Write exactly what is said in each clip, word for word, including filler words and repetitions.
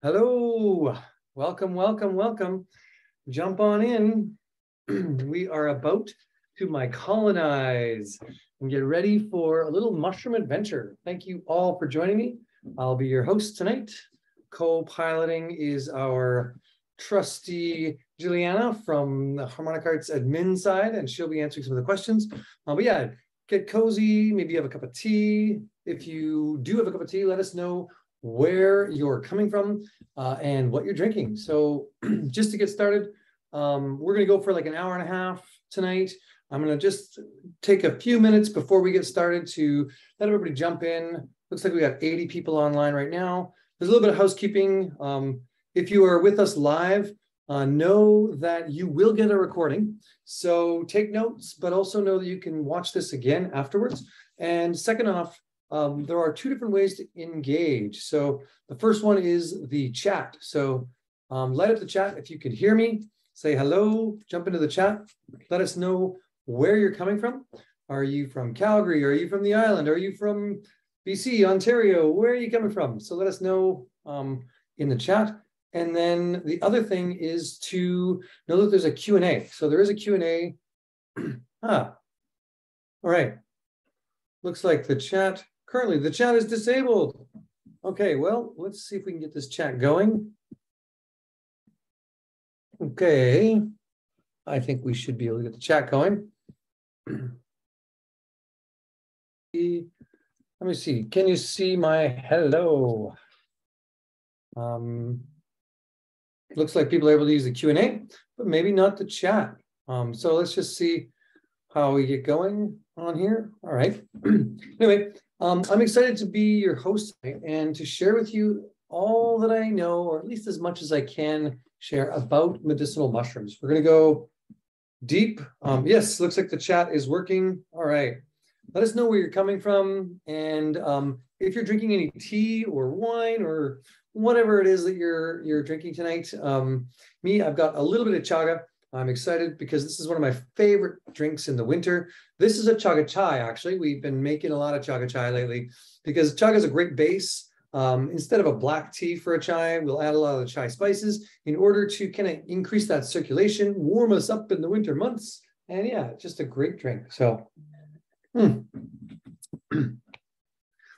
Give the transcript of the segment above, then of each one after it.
Hello, welcome, welcome, welcome. Jump on in. We are about to mycolonize and get ready for a little mushroom adventure. Thank you all for joining me. I'll be your host tonight. Co-piloting is our trusty Juliana from the Harmonic Arts admin side, and she'll be answering some of the questions. Uh, but yeah, get cozy, maybe you have a cup of tea. If you do have a cup of tea, let us know where you're coming from uh, and what you're drinking. So just to get started, um, we're gonna go for like an hour and a half tonight. I'm gonna just take a few minutes before we get started to let everybody jump in. Looks like we got eighty people online right now. There's a little bit of housekeeping. Um, if you are with us live, uh, know that you will get a recording. So take notes, but also know that you can watch this again afterwards. And second off, Um, there are two different ways to engage. So the first one is the chat. So um, light up the chat. If you can hear me, say hello, jump into the chat. Let us know where you're coming from. Are you from Calgary? Are you from the island? Are you from B C, Ontario? Where are you coming from? So let us know um, in the chat. And then the other thing is to know that there's a Q and A. So there is a Q and A. Ah, all right. Looks like the chat. Currently, the chat is disabled. Okay, well, let's see if we can get this chat going. Okay, I think we should be able to get the chat going. Let me see, can you see my hello? Um, looks like people are able to use the Q and A, but maybe not the chat. Um, so let's just see how we get going on here. All right, anyway. Um, I'm excited to be your host tonight and to share with you all that I know, or at least as much as I can share about medicinal mushrooms. We're going to go deep. Um, yes, looks like the chat is working. All right. Let us know where you're coming from. And um, if you're drinking any tea or wine or whatever it is that you're, you're drinking tonight, um, me, I've got a little bit of chaga. I'm excited because this is one of my favorite drinks in the winter. This is a chaga chai, actually. We've been making a lot of chaga chai lately because chaga is a great base. Um, instead of a black tea for a chai, we'll add a lot of the chai spices in order to kind of increase that circulation, warm us up in the winter months. And yeah, just a great drink. So, hmm.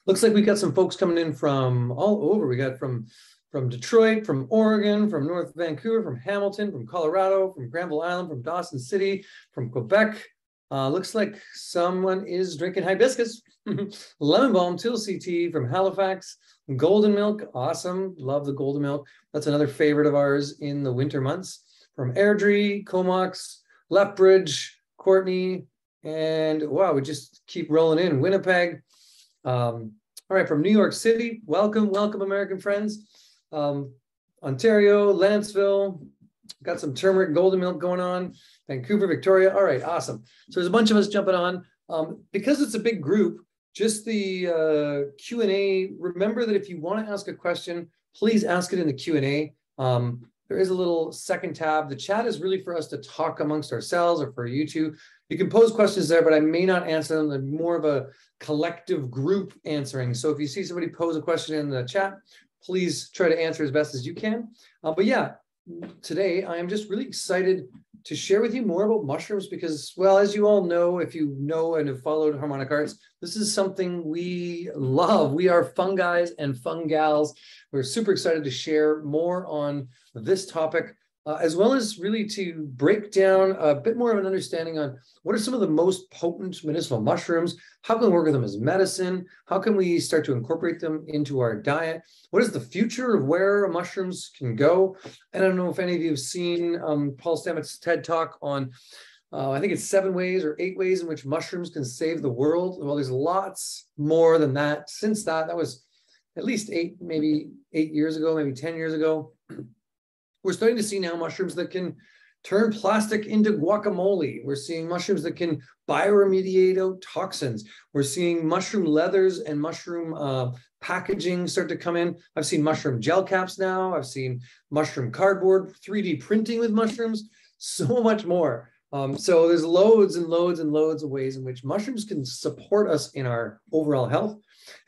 Looks like we got some folks coming in from all over. We got from From Detroit, from Oregon, from North Vancouver, from Hamilton, from Colorado, from Granville Island, from Dawson City, from Quebec. Uh, looks like someone is drinking hibiscus, lemon balm, tulsi tea from Halifax, golden milk, awesome, love the golden milk. That's another favorite of ours in the winter months. From Airdrie, Comox, Lethbridge, Courtney, and wow, we just keep rolling in, Winnipeg. Um, all right, from New York City, welcome, welcome American friends. Um, Ontario, Lanceville, got some turmeric golden milk going on, Vancouver, Victoria. All right, awesome. So there's a bunch of us jumping on. Um, because it's a big group, just the uh, Q and A, remember that if you want to ask a question, please ask it in the Q and A. Um, there is a little second tab. The chat is really for us to talk amongst ourselves or for you two. You can pose questions there, but I may not answer them. They're more of a collective group answering. So if you see somebody pose a question in the chat, please try to answer as best as you can. Uh, but yeah, today I am just really excited to share with you more about mushrooms because, well, as you all know, if you know and have followed Harmonic Arts, this is something we love. We are fungi's and fungals. We're super excited to share more on this topic, uh, as well as really to break down a bit more of an understanding on what are some of the most potent medicinal mushrooms? How can we work with them as medicine? How can we start to incorporate them into our diet? What is the future of where mushrooms can go? And I don't know if any of you have seen um, Paul Stamets' TED Talk on, uh, I think it's seven ways or eight ways in which mushrooms can save the world. Well, there's lots more than that. Since that, that was at least eight, maybe eight years ago, maybe ten years ago. We're starting to see now mushrooms that can turn plastic into guacamole. We're seeing mushrooms that can bioremediate out toxins. We're seeing mushroom leathers and mushroom uh, packaging start to come in. I've seen mushroom gel caps now. I've seen mushroom cardboard, three D printing with mushrooms, so much more. Um, so there's loads and loads and loads of ways in which mushrooms can support us in our overall health.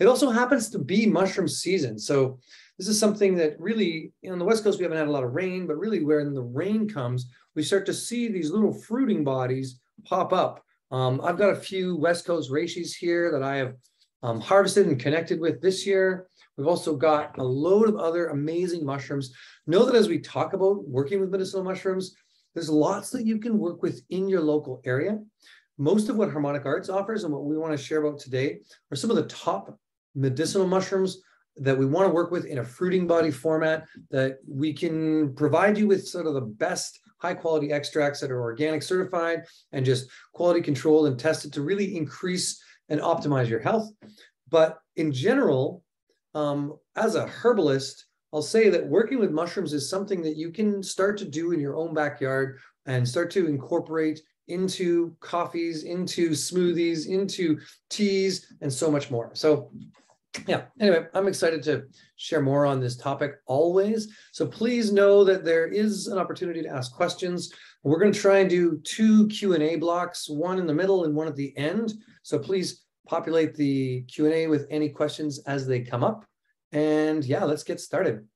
It also happens to be mushroom season. So This is something that really, you know, on the West Coast, we haven't had a lot of rain, but really when the rain comes, we start to see these little fruiting bodies pop up. Um, I've got a few West Coast Reishis here that I have um, harvested and connected with this year. We've also got a load of other amazing mushrooms. Know that as we talk about working with medicinal mushrooms, there's lots that you can work with in your local area. Most of what Harmonic Arts offers and what we want to share about today are some of the top medicinal mushrooms that we want to work with in a fruiting body format, that we can provide you with sort of the best high quality extracts that are organic certified and just quality controlled and tested to really increase and optimize your health. But in general, um, as a herbalist, I'll say that working with mushrooms is something that you can start to do in your own backyard and start to incorporate into coffees, into smoothies, into teas, and so much more. So yeah, anyway, I'm excited to share more on this topic always. So please know that there is an opportunity to ask questions. We're going to try and do two Q and A blocks, one in the middle and one at the end. So please populate the Q and A with any questions as they come up. And yeah, let's get started.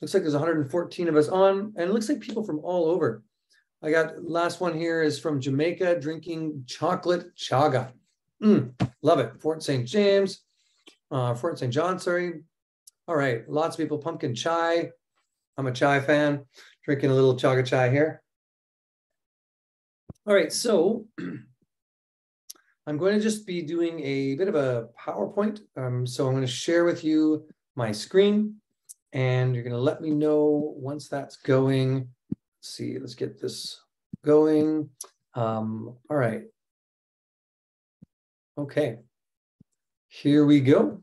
Looks like there's one hundred fourteen of us on, and it looks like people from all over. I got last one here is from Jamaica, drinking chocolate chaga. Mm, love it. Fort Saint James, uh, Fort Saint John, sorry. All right, lots of people, pumpkin chai. I'm a chai fan, drinking a little chaga chai here. All right, so I'm going to just be doing a bit of a PowerPoint. Um, so I'm going to share with you my screen, and you're going to let me know once that's going. Let's see, let's get this going. Um, all right. Okay, here we go.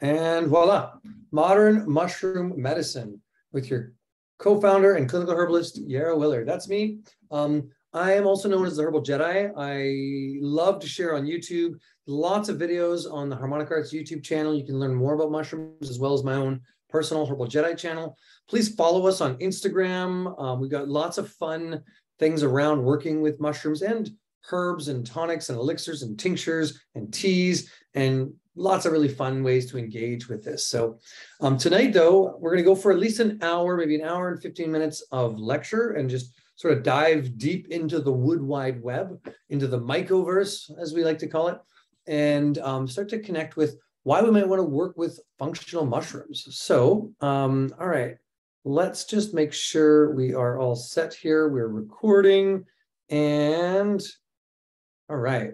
And voila, modern mushroom medicine with your co-founder and clinical herbalist, Yarrow Willard. That's me. Um, I am also known as the Herbal Jedi. I love to share on YouTube, lots of videos on the Harmonic Arts YouTube channel. You can learn more about mushrooms as well as my own personal Herbal Jedi channel. Please follow us on Instagram. Um, we've got lots of fun things around working with mushrooms and herbs and tonics and elixirs and tinctures and teas and lots of really fun ways to engage with this. So um, tonight, though, we're going to go for at least an hour, maybe an hour and fifteen minutes of lecture and just sort of dive deep into the wood wide web, into the mycoverse, as we like to call it, and um, start to connect with why we might want to work with functional mushrooms. So, um, all right, let's just make sure we are all set here. We're recording, and all right,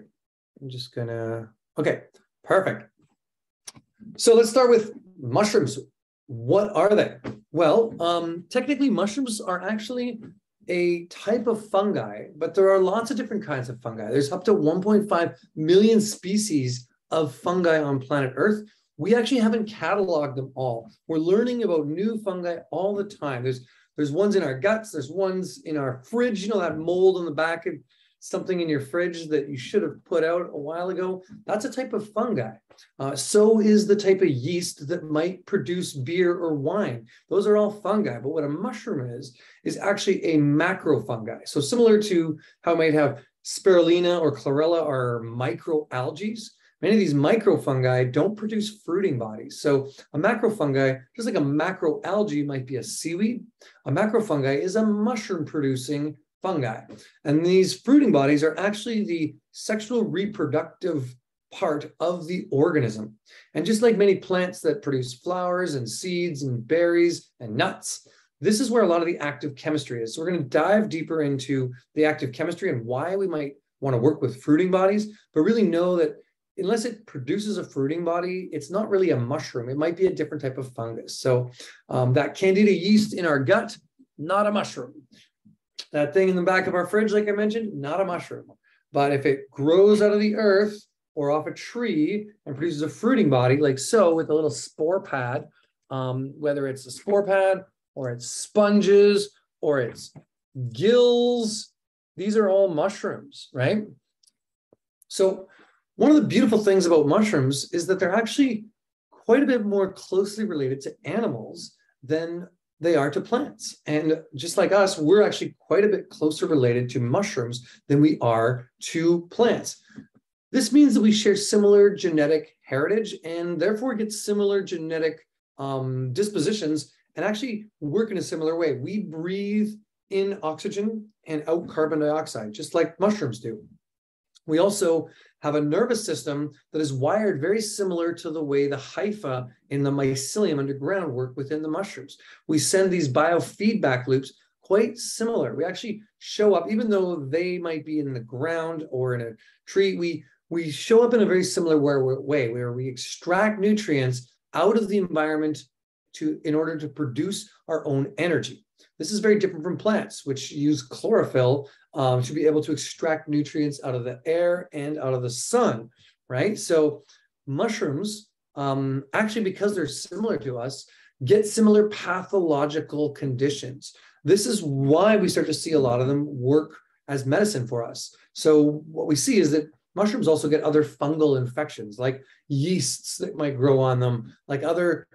I'm just gonna, okay, perfect. So let's start with mushrooms. What are they? Well, um, technically mushrooms are actually a type of fungi, but there are lots of different kinds of fungi. There's up to one point five million species of fungi on planet Earth. We actually haven't cataloged them all. We're learning about new fungi all the time. There's there's ones in our guts, there's ones in our fridge, you know, that mold on the back of something in your fridge that you should have put out a while ago. That's a type of fungi. Uh, so is the type of yeast that might produce beer or wine. Those are all fungi, but what a mushroom is, is actually a macrofungi. So similar to how we might have spirulina or chlorella are microalgae. Many of these microfungi don't produce fruiting bodies. So a macrofungi, just like a macroalgae might be a seaweed, a macrofungi is a mushroom-producing fungi. And these fruiting bodies are actually the sexual reproductive part of the organism. And just like many plants that produce flowers and seeds and berries and nuts, this is where a lot of the active chemistry is. So we're going to dive deeper into the active chemistry and why we might want to work with fruiting bodies, but really know that unless it produces a fruiting body, it's not really a mushroom. It might be a different type of fungus. So um, that Candida yeast in our gut, not a mushroom. That thing in the back of our fridge, like I mentioned, not a mushroom. But if it grows out of the earth or off a tree and produces a fruiting body, like so with a little spore pad, um, whether it's a spore pad or it's sponges or it's gills, these are all mushrooms, right? So one of the beautiful things about mushrooms is that they're actually quite a bit more closely related to animals than they are to plants. And just like us, we're actually quite a bit closer related to mushrooms than we are to plants. This means that we share similar genetic heritage and therefore get similar genetic um, dispositions and actually work in a similar way. We breathe in oxygen and out carbon dioxide, just like mushrooms do. We also have a nervous system that is wired very similar to the way the hypha in the mycelium underground work within the mushrooms. We send these biofeedback loops quite similar. We actually show up, even though they might be in the ground or in a tree, we, we show up in a very similar way where we extract nutrients out of the environment to in order to produce our own energy. This is very different from plants, which use chlorophyll um, to be able to extract nutrients out of the air and out of the sun, right? So mushrooms, um, actually, because they're similar to us, get similar pathological conditions. This is why we start to see a lot of them work as medicine for us. So what we see is that mushrooms also get other fungal infections, like yeasts that might grow on them, like other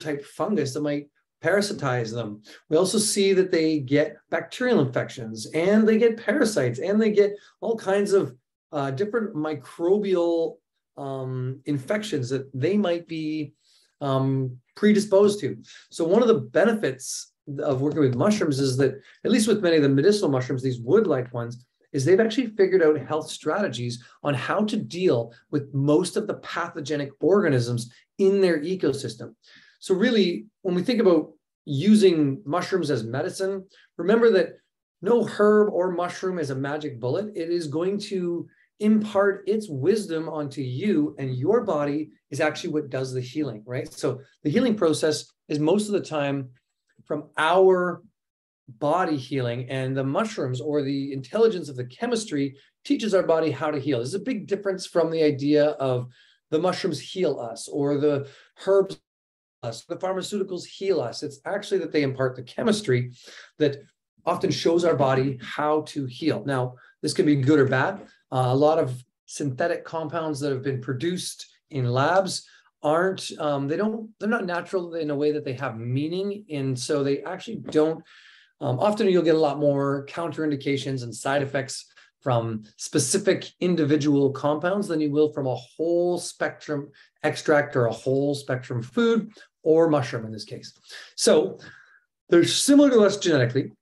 type fungus that might parasitize them. We also see that they get bacterial infections, and they get parasites, and they get all kinds of uh, different microbial um, infections that they might be um, predisposed to. So one of the benefits of working with mushrooms is that, at least with many of the medicinal mushrooms, these wood-like ones, is they've actually figured out health strategies on how to deal with most of the pathogenic organisms in their ecosystem. So really, when we think about using mushrooms as medicine, remember that no herb or mushroom is a magic bullet. It is going to impart its wisdom onto you, and your body is actually what does the healing, right? So the healing process is most of the time from our body healing, and the mushrooms or the intelligence of the chemistry teaches our body how to heal. This is a big difference from the idea of the mushrooms heal us or the herbs us, the pharmaceuticals heal us. It's actually that they impart the chemistry that often shows our body how to heal. Now, this can be good or bad. Uh, a lot of synthetic compounds that have been produced in labs aren't, um, they don't, they're not natural in a way that they have meaning. And so they actually don't, um, often you'll get a lot more counterindications and side effects from specific individual compounds than you will from a whole spectrum extract or a whole spectrum food or mushroom in this case. So they're similar to us genetically.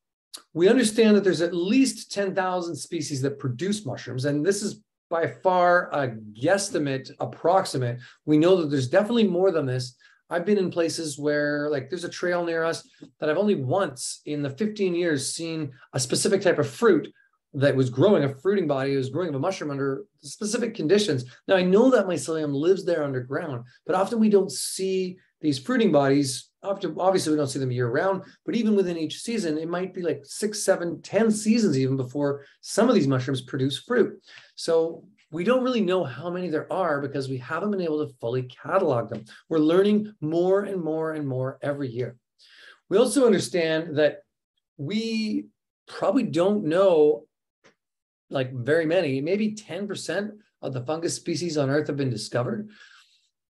We understand that there's at least ten thousand species that produce mushrooms, and this is by far a guesstimate, approximate. We know that there's definitely more than this. I've been in places where, like, there's a trail near us that I've only once in the fifteen years seen a specific type of fruit that was growing, a fruiting body, it was growing of a mushroom under specific conditions. Now, I know that mycelium lives there underground, but often we don't see these fruiting bodies. Often, obviously, we don't see them year round, but even within each season, it might be like six, seven, ten seasons even before some of these mushrooms produce fruit. So we don't really know how many there are because we haven't been able to fully catalog them. We're learning more and more and more every year. We also understand that we probably don't know, like, very many, maybe ten percent of the fungus species on Earth have been discovered.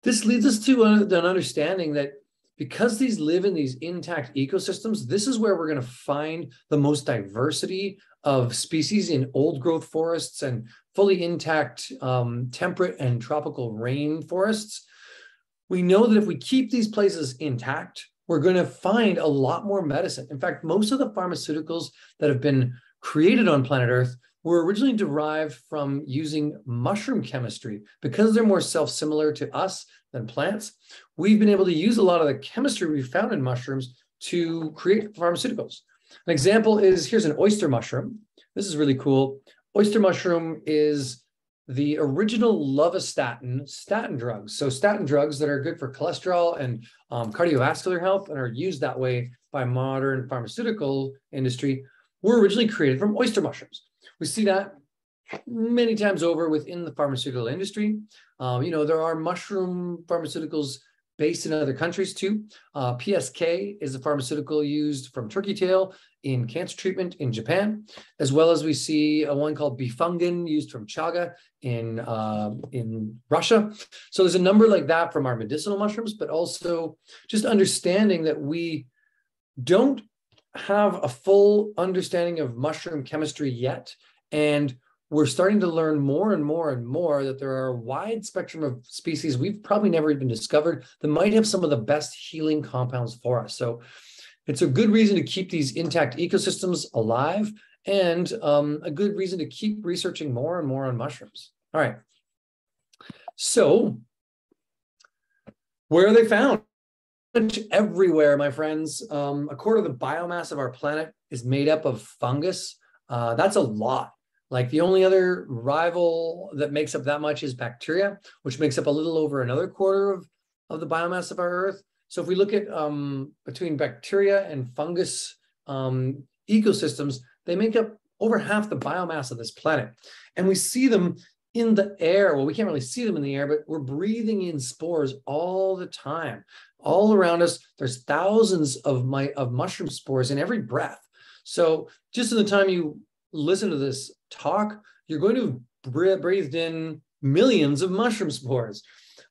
This leads us to an understanding that because these live in these intact ecosystems, this is where we're going to find the most diversity of species in old growth forests and fully intact um, temperate and tropical rainforests. We know that if we keep these places intact, we're going to find a lot more medicine. In fact, most of the pharmaceuticals that have been created on planet Earth were originally derived from using mushroom chemistry. Because they're more self-similar to us than plants, we've been able to use a lot of the chemistry we found in mushrooms to create pharmaceuticals. An example is, here's an oyster mushroom. This is really cool. Oyster mushroom is the original Lovastatin statin drugs. So statin drugs that are good for cholesterol and um, cardiovascular health and are used that way by modern pharmaceutical industry were originally created from oyster mushrooms. We see that many times over within the pharmaceutical industry. Um, you know, there are mushroom pharmaceuticals based in other countries too. Uh, P S K is a pharmaceutical used from turkey tail in cancer treatment in Japan, as well as we see a one called Befungin used from chaga in, uh, in Russia. So there's a number like that from our medicinal mushrooms, but also just understanding that we don't have a full understanding of mushroom chemistry yet, and we're starting to learn more and more and more that there are a wide spectrum of species we've probably never even discovered that might have some of the best healing compounds for us. So it's a good reason to keep these intact ecosystems alive, and um, a good reason to keep researching more and more on mushrooms. All right. So where are they found? Everywhere, my friends. Um, a quarter of the biomass of our planet is made up of fungus. Uh, that's a lot. Like, the only other rival that makes up that much is bacteria, which makes up a little over another quarter of, of the biomass of our Earth. So if we look at um, between bacteria and fungus um, ecosystems, they make up over half the biomass of this planet. And we see them in the air. Well, we can't really see them in the air, but we're breathing in spores all the time. All around us, there's thousands of, my, of mushroom spores in every breath. So just in the time you listen to this talk, you're going to have breathed in millions of mushroom spores.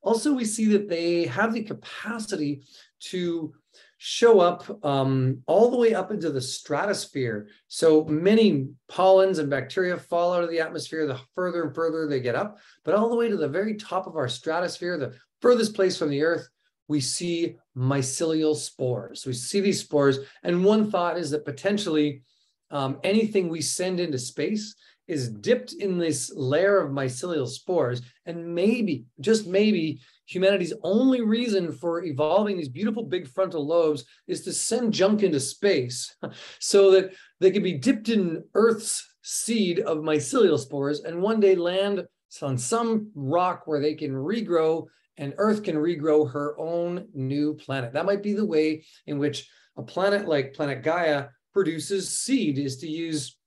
Also, we see that they have the capacity to show up um, all the way up into the stratosphere. So many pollens and bacteria fall out of the atmosphere the further and further they get up, but all the way to the very top of our stratosphere, the furthest place from the Earth, we see mycelial spores. We see these spores, and one thought is that potentially um, anything we send into space is dipped in this layer of mycelial spores, and maybe, just maybe, humanity's only reason for evolving these beautiful big frontal lobes is to send junk into space so that they can be dipped in Earth's seed of mycelial spores and one day land on some rock where they can regrow, and Earth can regrow her own new planet. That might be the way in which a planet like planet Gaia produces seed, is to use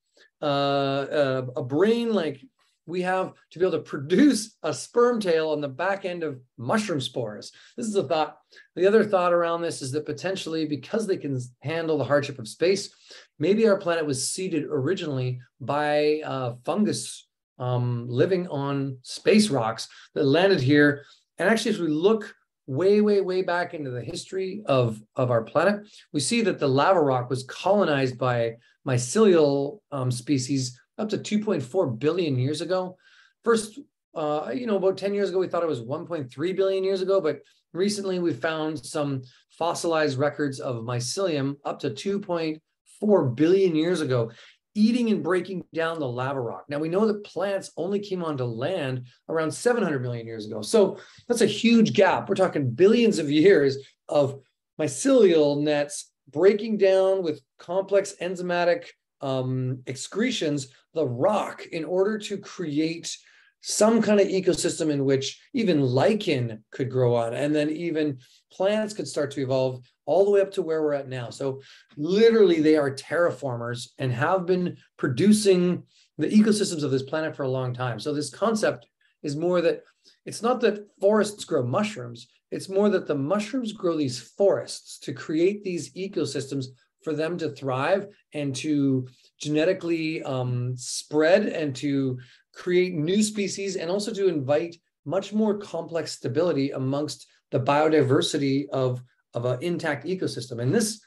uh, a, a brain like we have to be able to produce a sperm tail on the back end of mushroom spores. This is a thought. The other thought around this is that potentially, because they can handle the hardship of space, maybe our planet was seeded originally by uh, fungus um, living on space rocks that landed here. And actually, as we look way, way, way back into the history of, of our planet, we see that the lava rock was colonized by mycelial um, species up to two point four billion years ago. First, uh, you know, about ten years ago, we thought it was one point three billion years ago, but recently we found some fossilized records of mycelium up to two point four billion years ago, eating and breaking down the lava rock. Now, we know that plants only came onto land around seven hundred million years ago. So that's a huge gap. We're talking billions of years of mycelial nets breaking down with complex enzymatic um, excretions, the rock, in order to create some kind of ecosystem in which even lichen could grow on, and then even plants could start to evolve all the way up to where we're at now. So literally, they are terraformers and have been producing the ecosystems of this planet for a long time. So this concept is more that it's not that forests grow mushrooms, it's more that the mushrooms grow these forests to create these ecosystems for them to thrive and to genetically um, spread and to create new species, and also to invite much more complex stability amongst the biodiversity of, of an intact ecosystem. And this,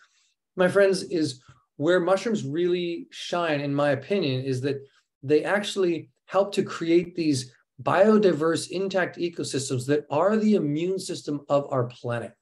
my friends, is where mushrooms really shine, in my opinion, is that they actually help to create these biodiverse, intact ecosystems that are the immune system of our planet.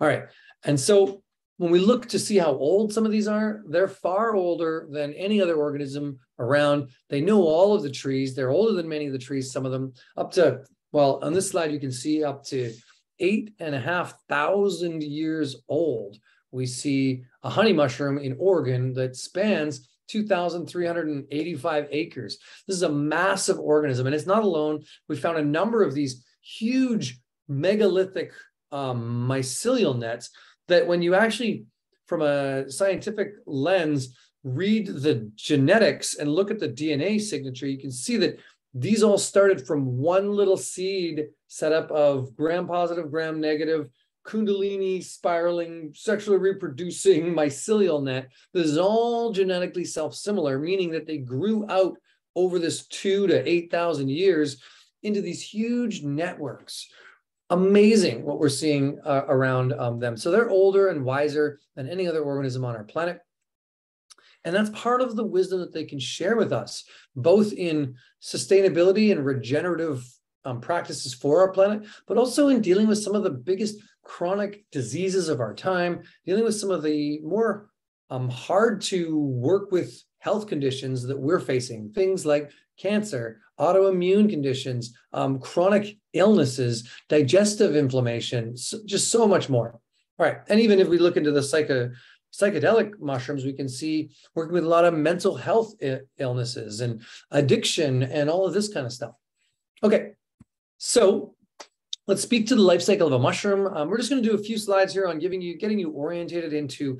All right. And so when we look to see how old some of these are, they're far older than any other organism around. They know all of the trees. They're older than many of the trees, some of them, up to, well, on this slide, you can see up to eight and a half thousand years old. We see a honey mushroom in Oregon that spans two thousand three hundred eighty-five acres. This is a massive organism, and it's not alone. We found a number of these huge megalithic um, mycelial nets that, when you actually, from a scientific lens, read the genetics and look at the D N A signature, you can see that these all started from one little seed setup of gram-positive, gram-negative, kundalini, spiraling, sexually reproducing mycelial net. This is all genetically self-similar, meaning that they grew out over this two to eight thousand years into these huge networks. Amazing what we're seeing uh, around um, them. So they're older and wiser than any other organism on our planet. And that's part of the wisdom that they can share with us, both in sustainability and regenerative um, practices for our planet, but also in dealing with some of the biggest chronic diseases of our time, dealing with some of the more um, hard to work with health conditions that we're facing, things like cancer, autoimmune conditions, um, chronic illnesses, digestive inflammation, so, just so much more. All right. And even if we look into the psycho, psychedelic mushrooms, we can see working with a lot of mental health illnesses and addiction and all of this kind of stuff. Okay. So let's speak to the life cycle of a mushroom. Um, we're just going to do a few slides here on giving you, getting you orientated into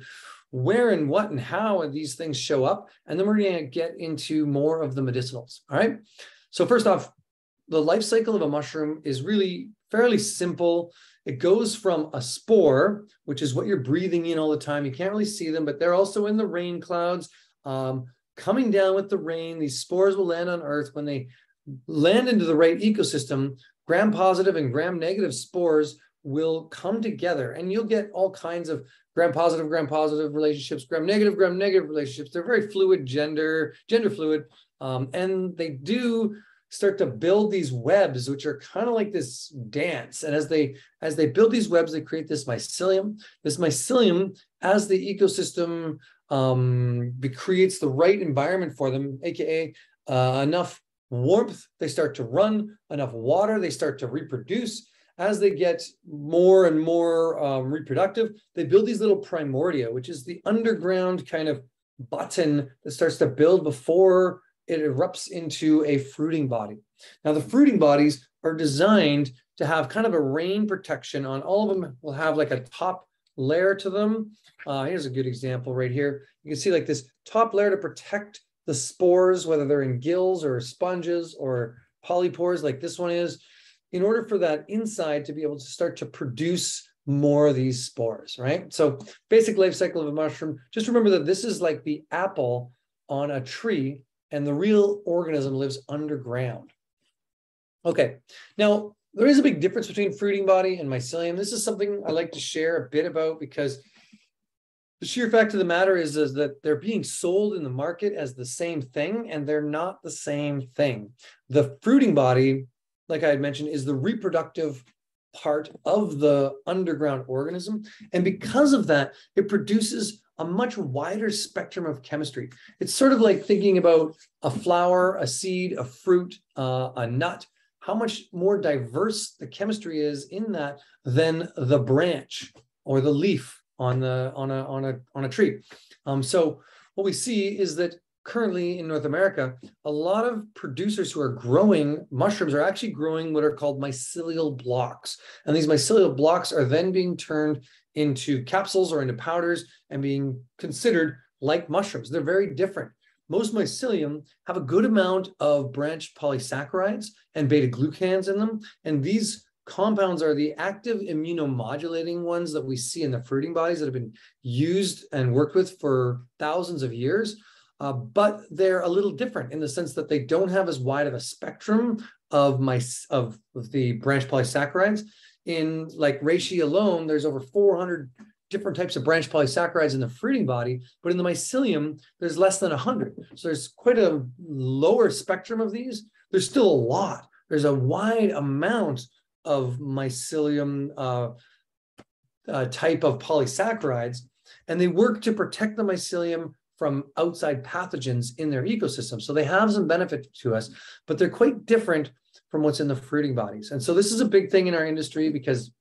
where and what and how these things show up. And then we're going to get into more of the medicinals. All right. So first off, the life cycle of a mushroom is really fairly simple. It goes from a spore, which is what you're breathing in all the time. You can't really see them, but they're also in the rain clouds, um, coming down with the rain. These spores will land on Earth. When they land into the right ecosystem, gram-positive and gram-negative spores will come together, and you'll get all kinds of gram-positive, gram-positive relationships, gram-negative, gram-negative relationships. They're very fluid, gender, gender fluid, um, and they do start to build these webs, which are kind of like this dance. And as they as they build these webs, they create this mycelium. This mycelium, as the ecosystem um, creates the right environment for them, aka uh, enough warmth, they start to run, enough water, they start to reproduce. As they get more and more um, reproductive, they build these little primordia, which is the underground kind of button that starts to build before it erupts into a fruiting body. Now, the fruiting bodies are designed to have kind of a rain protection on all of them. Will have like a top layer to them. Uh, here's a good example right here. You can see like this top layer to protect the spores, whether they're in gills or sponges or polypores like this one is, in order for that inside to be able to start to produce more of these spores, right? So basic life cycle of a mushroom. Just remember that this is like the apple on a tree, and the real organism lives underground. Okay, now there is a big difference between fruiting body and mycelium. This is something I like to share a bit about, because the sheer fact of the matter is, is that they're being sold in the market as the same thing, and they're not the same thing. The fruiting body, like I had mentioned, is the reproductive part of the underground organism. And because of that, it produces a much wider spectrum of chemistry. It's sort of like thinking about a flower, a seed, a fruit, uh, a nut, how much more diverse the chemistry is in that than the branch or the leaf on the on a on a on a tree. Um, so what we see is that currently in North America, a lot of producers who are growing mushrooms are actually growing what are called mycelial blocks. And these mycelial blocks are then being turned into capsules or into powders and being considered like mushrooms. They're very different. Most mycelium have a good amount of branched polysaccharides and beta-glucans in them. And these compounds are the active immunomodulating ones that we see in the fruiting bodies that have been used and worked with for thousands of years. Uh, but they're a little different in the sense that they don't have as wide of a spectrum of, my, of the branched polysaccharides. In like reishi alone, there's over four hundred different types of branched polysaccharides in the fruiting body, but in the mycelium, there's less than one hundred. So there's quite a lower spectrum of these. There's still a lot. There's a wide amount of mycelium uh, uh, type of polysaccharides, and they work to protect the mycelium from outside pathogens in their ecosystem. So they have some benefit to us, but they're quite different from what's in the fruiting bodies. And so this is a big thing in our industry, because,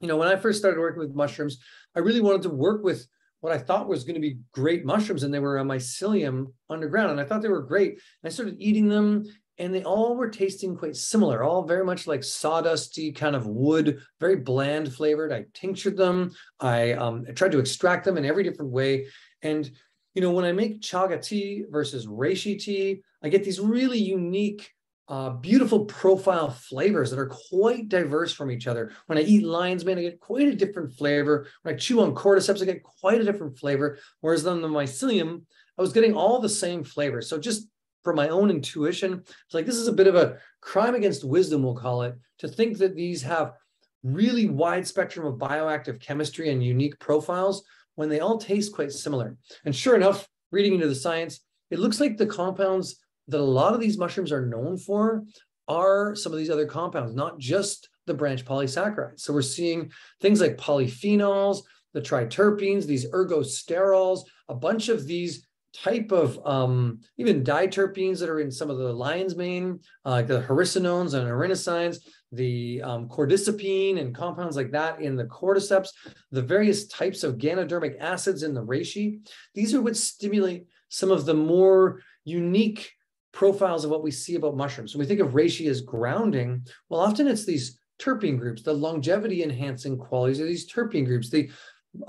you know, when I first started working with mushrooms, I really wanted to work with what I thought was going to be great mushrooms, and they were a mycelium underground, and I thought they were great. And I started eating them, and they all were tasting quite similar, all very much like sawdusty kind of wood, very bland flavored. I tinctured them. I, um, I tried to extract them in every different way. And you know, when I make chaga tea versus reishi tea, I get these really unique, uh, beautiful profile flavors that are quite diverse from each other. When I eat lion's mane, I get quite a different flavor. When I chew on cordyceps, I get quite a different flavor. Whereas on the mycelium, I was getting all the same flavors. So just for my own intuition, it's like this is a bit of a crime against wisdom, we'll call it, to think that these have really wide spectrum of bioactive chemistry and unique profiles when they all taste quite similar. And sure enough, reading into the science, it looks like the compounds that a lot of these mushrooms are known for are some of these other compounds, not just the branched polysaccharides. So we're seeing things like polyphenols, the triterpenes, these ergosterols, a bunch of these type of um, even diterpenes that are in some of the lion's mane, uh, like the hericinones and erinosines, the um, cordycepine and compounds like that in the cordyceps, the various types of ganodermic acids in the reishi. These are what stimulate some of the more unique profiles of what we see about mushrooms. When we think of reishi as grounding, well, often it's these terpene groups, the longevity enhancing qualities of these terpene groups, the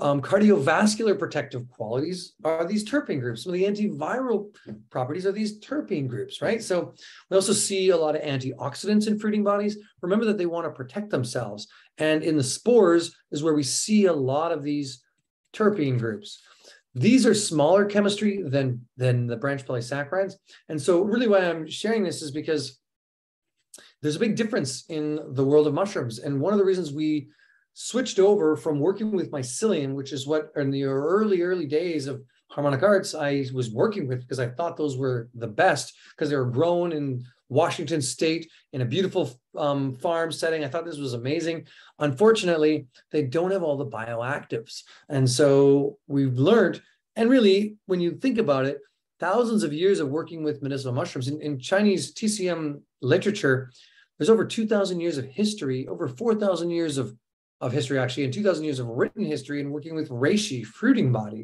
Um, cardiovascular protective qualities are these terpene groups. Some of the antiviral properties are these terpene groups, right? So we also see a lot of antioxidants in fruiting bodies. Remember that they want to protect themselves. And in the spores is where we see a lot of these terpene groups. These are smaller chemistry than, than the branched polysaccharides. And so really why I'm sharing this is because there's a big difference in the world of mushrooms. And one of the reasons we switched over from working with mycelium, which is what in the early, early days of Harmonic Arts I was working with, because I thought those were the best because they were grown in Washington State in a beautiful um, farm setting. I thought this was amazing. Unfortunately, they don't have all the bioactives. And so we've learned, and really, when you think about it, thousands of years of working with medicinal mushrooms. In, in Chinese T C M literature, there's over two thousand years of history, over four thousand years of of history actually, and two thousand years of written history and working with reishi, fruiting body.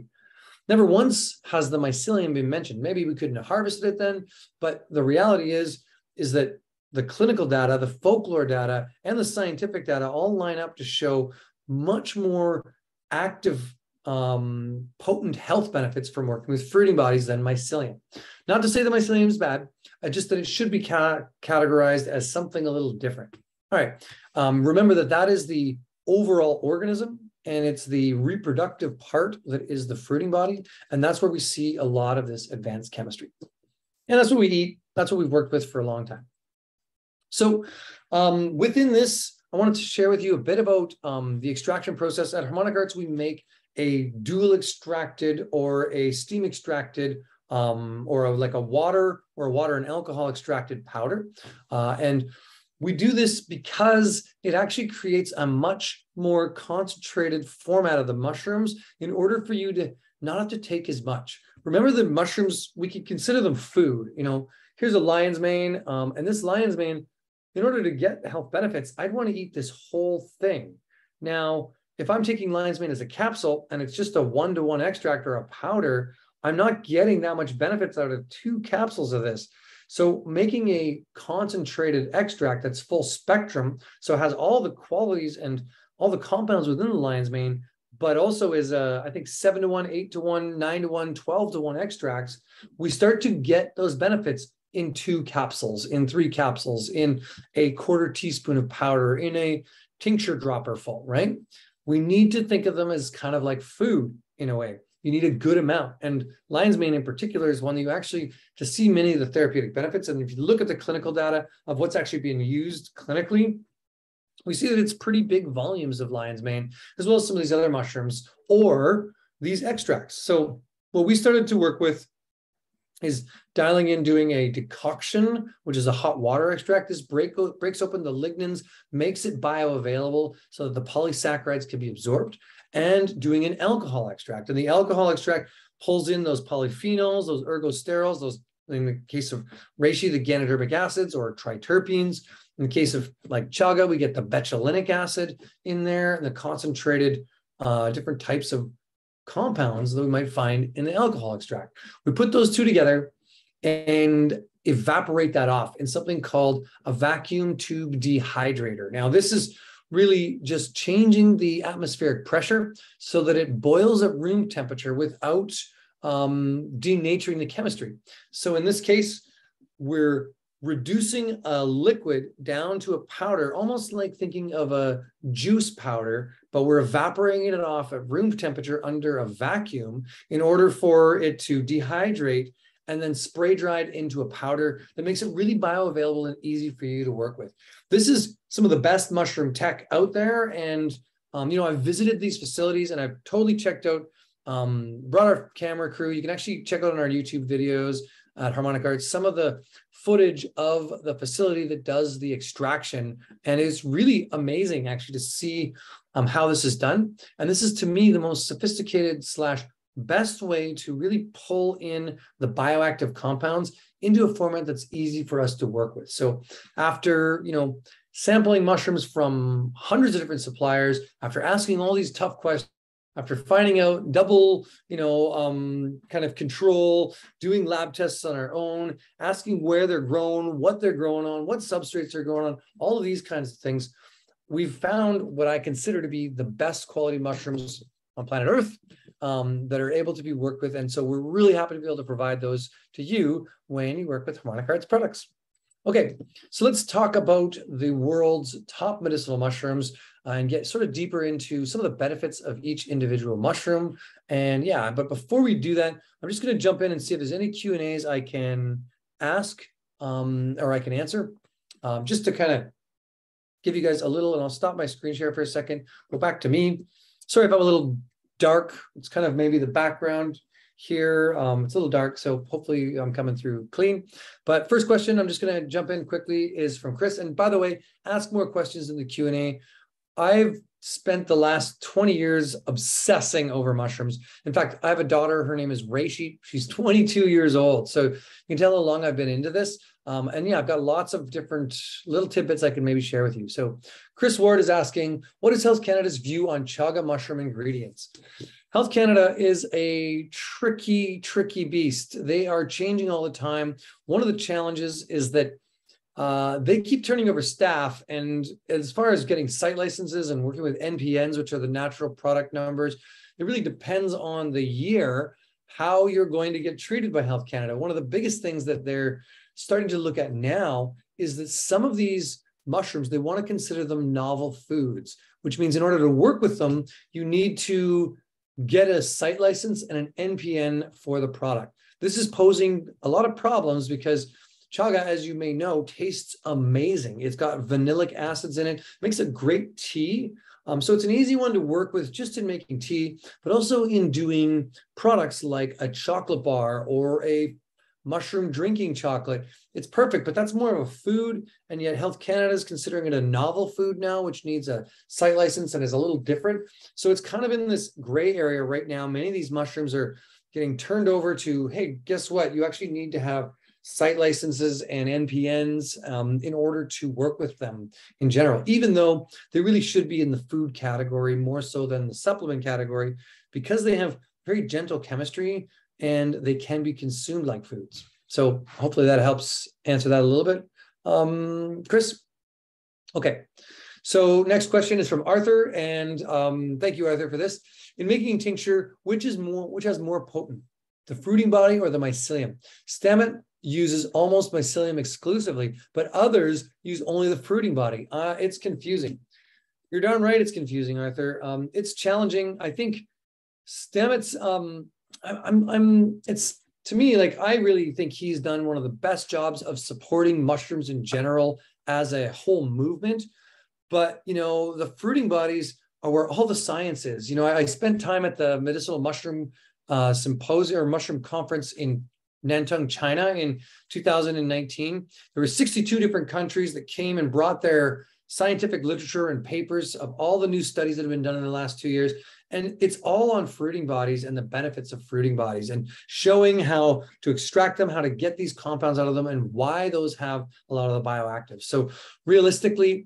Never once has the mycelium been mentioned. Maybe we couldn't have harvested it then, but the reality is, is that the clinical data, the folklore data, and the scientific data all line up to show much more active, um, potent health benefits from working with fruiting bodies than mycelium. Not to say that mycelium is bad, just that it should be ca- categorized as something a little different. All right, um, remember that that is the overall organism, and it's the reproductive part that is the fruiting body, and that's where we see a lot of this advanced chemistry, and that's what we eat, that's what we've worked with for a long time. So um, within this, I wanted to share with you a bit about um, the extraction process. At Harmonic Arts, we make a dual extracted or a steam extracted um, or a, like a water or water and alcohol extracted powder, uh, and we do this because it actually creates a much more concentrated format of the mushrooms in order for you to not have to take as much. Remember the mushrooms, we could consider them food. You know, here's a lion's mane, um, and this lion's mane, in order to get the health benefits, I'd want to eat this whole thing. Now, if I'm taking lion's mane as a capsule and it's just a one-to-one extract or a powder, I'm not getting that much benefits out of two capsules of this. So making a concentrated extract that's full spectrum, so it has all the qualities and all the compounds within the lion's mane, but also is, a, I think, seven to one, eight to one, nine to one, twelve to one extracts, we start to get those benefits in two capsules, in three capsules, in a quarter teaspoon of powder, in a tincture dropper full, right? We need to think of them as kind of like food in a way. You need a good amount. And lion's mane in particular is one that you actually, to see many of the therapeutic benefits. And if you look at the clinical data of what's actually being used clinically, we see that it's pretty big volumes of lion's mane, as well as some of these other mushrooms or these extracts. So what we started to work with is dialing in, doing a decoction, which is a hot water extract. This break, breaks open the lignins, makes it bioavailable so that the polysaccharides can be absorbed, and doing an alcohol extract. And the alcohol extract pulls in those polyphenols, those ergosterols, those, in the case of reishi, the ganodermic acids or triterpenes. In the case of like chaga, we get the betulinic acid in there and the concentrated uh, different types of compounds that we might find in the alcohol extract. We put those two together and evaporate that off in something called a vacuum tube dehydrator. Now, this is really just changing the atmospheric pressure so that it boils at room temperature without um, denaturing the chemistry. So in this case, we're reducing a liquid down to a powder, almost like thinking of a juice powder, but we're evaporating it off at room temperature under a vacuum in order for it to dehydrate and then spray dried into a powder that makes it really bioavailable and easy for you to work with. This is some of the best mushroom tech out there. And, um, you know, I've visited these facilities and I've totally checked out Um, brought our camera crew. You can actually check out on our YouTube videos at Harmonic Arts some of the footage of the facility that does the extraction, and it's really amazing actually to see um, how this is done. And this is, to me, the most sophisticated slash best way to really pull in the bioactive compounds into a format that's easy for us to work with. So after, you know, sampling mushrooms from hundreds of different suppliers, after asking all these tough questions, after finding out double, you know, um, kind of control, doing lab tests on our own, asking where they're grown, what they're grown on, what substrates are grown on, all of these kinds of things, we've found what I consider to be the best quality mushrooms on planet Earth um, that are able to be worked with. And so we're really happy to be able to provide those to you when you work with Harmonic Arts products. Okay, so let's talk about the world's top medicinal mushrooms uh, and get sort of deeper into some of the benefits of each individual mushroom. And yeah, but before we do that, I'm just going to jump in and see if there's any Q and A's I can ask um, or I can answer um, just to kind of give you guys a little, and I'll stop my screen share for a second, go back to me. Sorry if I'm a little dark. It's kind of maybe the background here. Um, it's a little dark, so hopefully I'm coming through clean. But first question, I'm just going to jump in quickly, is from Chris. And by the way, ask more questions in the Q and A. I've spent the last twenty years obsessing over mushrooms. In fact, I have a daughter. Her name is Reishi. She's twenty-two years old. So you can tell how long I've been into this. Um, and yeah, I've got lots of different little tidbits I can maybe share with you. So Chris Ward is asking, what is Health Canada's view on chaga mushroom ingredients? Health Canada is a tricky, tricky beast. They are changing all the time. One of the challenges is that uh, they keep turning over staff. And as far as getting site licenses and working with N P Ns, which are the natural product numbers, it really depends on the year how you're going to get treated by Health Canada. One of the biggest things that they're starting to look at now is that some of these mushrooms, they want to consider them novel foods, which means in order to work with them, you need to get a site license and an N P N for the product. This is posing a lot of problems because chaga, as you may know, tastes amazing. It's got vanillic acids in it, makes a great tea. Um, so it's an easy one to work with just in making tea, but also in doing products like a chocolate bar or a mushroom drinking chocolate. It's perfect, but that's more of a food. And yet Health Canada is considering it a novel food now, which needs a site license and is a little different. So it's kind of in this gray area right now. Many of these mushrooms are getting turned over to, hey, guess what? You actually need to have site licenses and N P Ns um, in order to work with them in general, even though they really should be in the food category more so than the supplement category, because they have very gentle chemistry and they can be consumed like foods. So hopefully that helps answer that a little bit. Um, Chris? Okay, so next question is from Arthur, and um, thank you, Arthur, for this. In making tincture, which is more, which has more potent, the fruiting body or the mycelium? Stamets uses almost mycelium exclusively, but others use only the fruiting body. Uh, it's confusing. You're darn right it's confusing, Arthur. Um, it's challenging. I think Stamets, um, I'm, I'm, it's to me, like, I really think he's done one of the best jobs of supporting mushrooms in general as a whole movement. But, you know, the fruiting bodies are where all the science is. You know, I, I spent time at the medicinal mushroom uh, symposium or mushroom conference in Nantong, China in two thousand nineteen. There were sixty-two different countries that came and brought their scientific literature and papers of all the new studies that have been done in the last two years. And it's all on fruiting bodies and the benefits of fruiting bodies and showing how to extract them, how to get these compounds out of them, and why those have a lot of the bioactives. So realistically,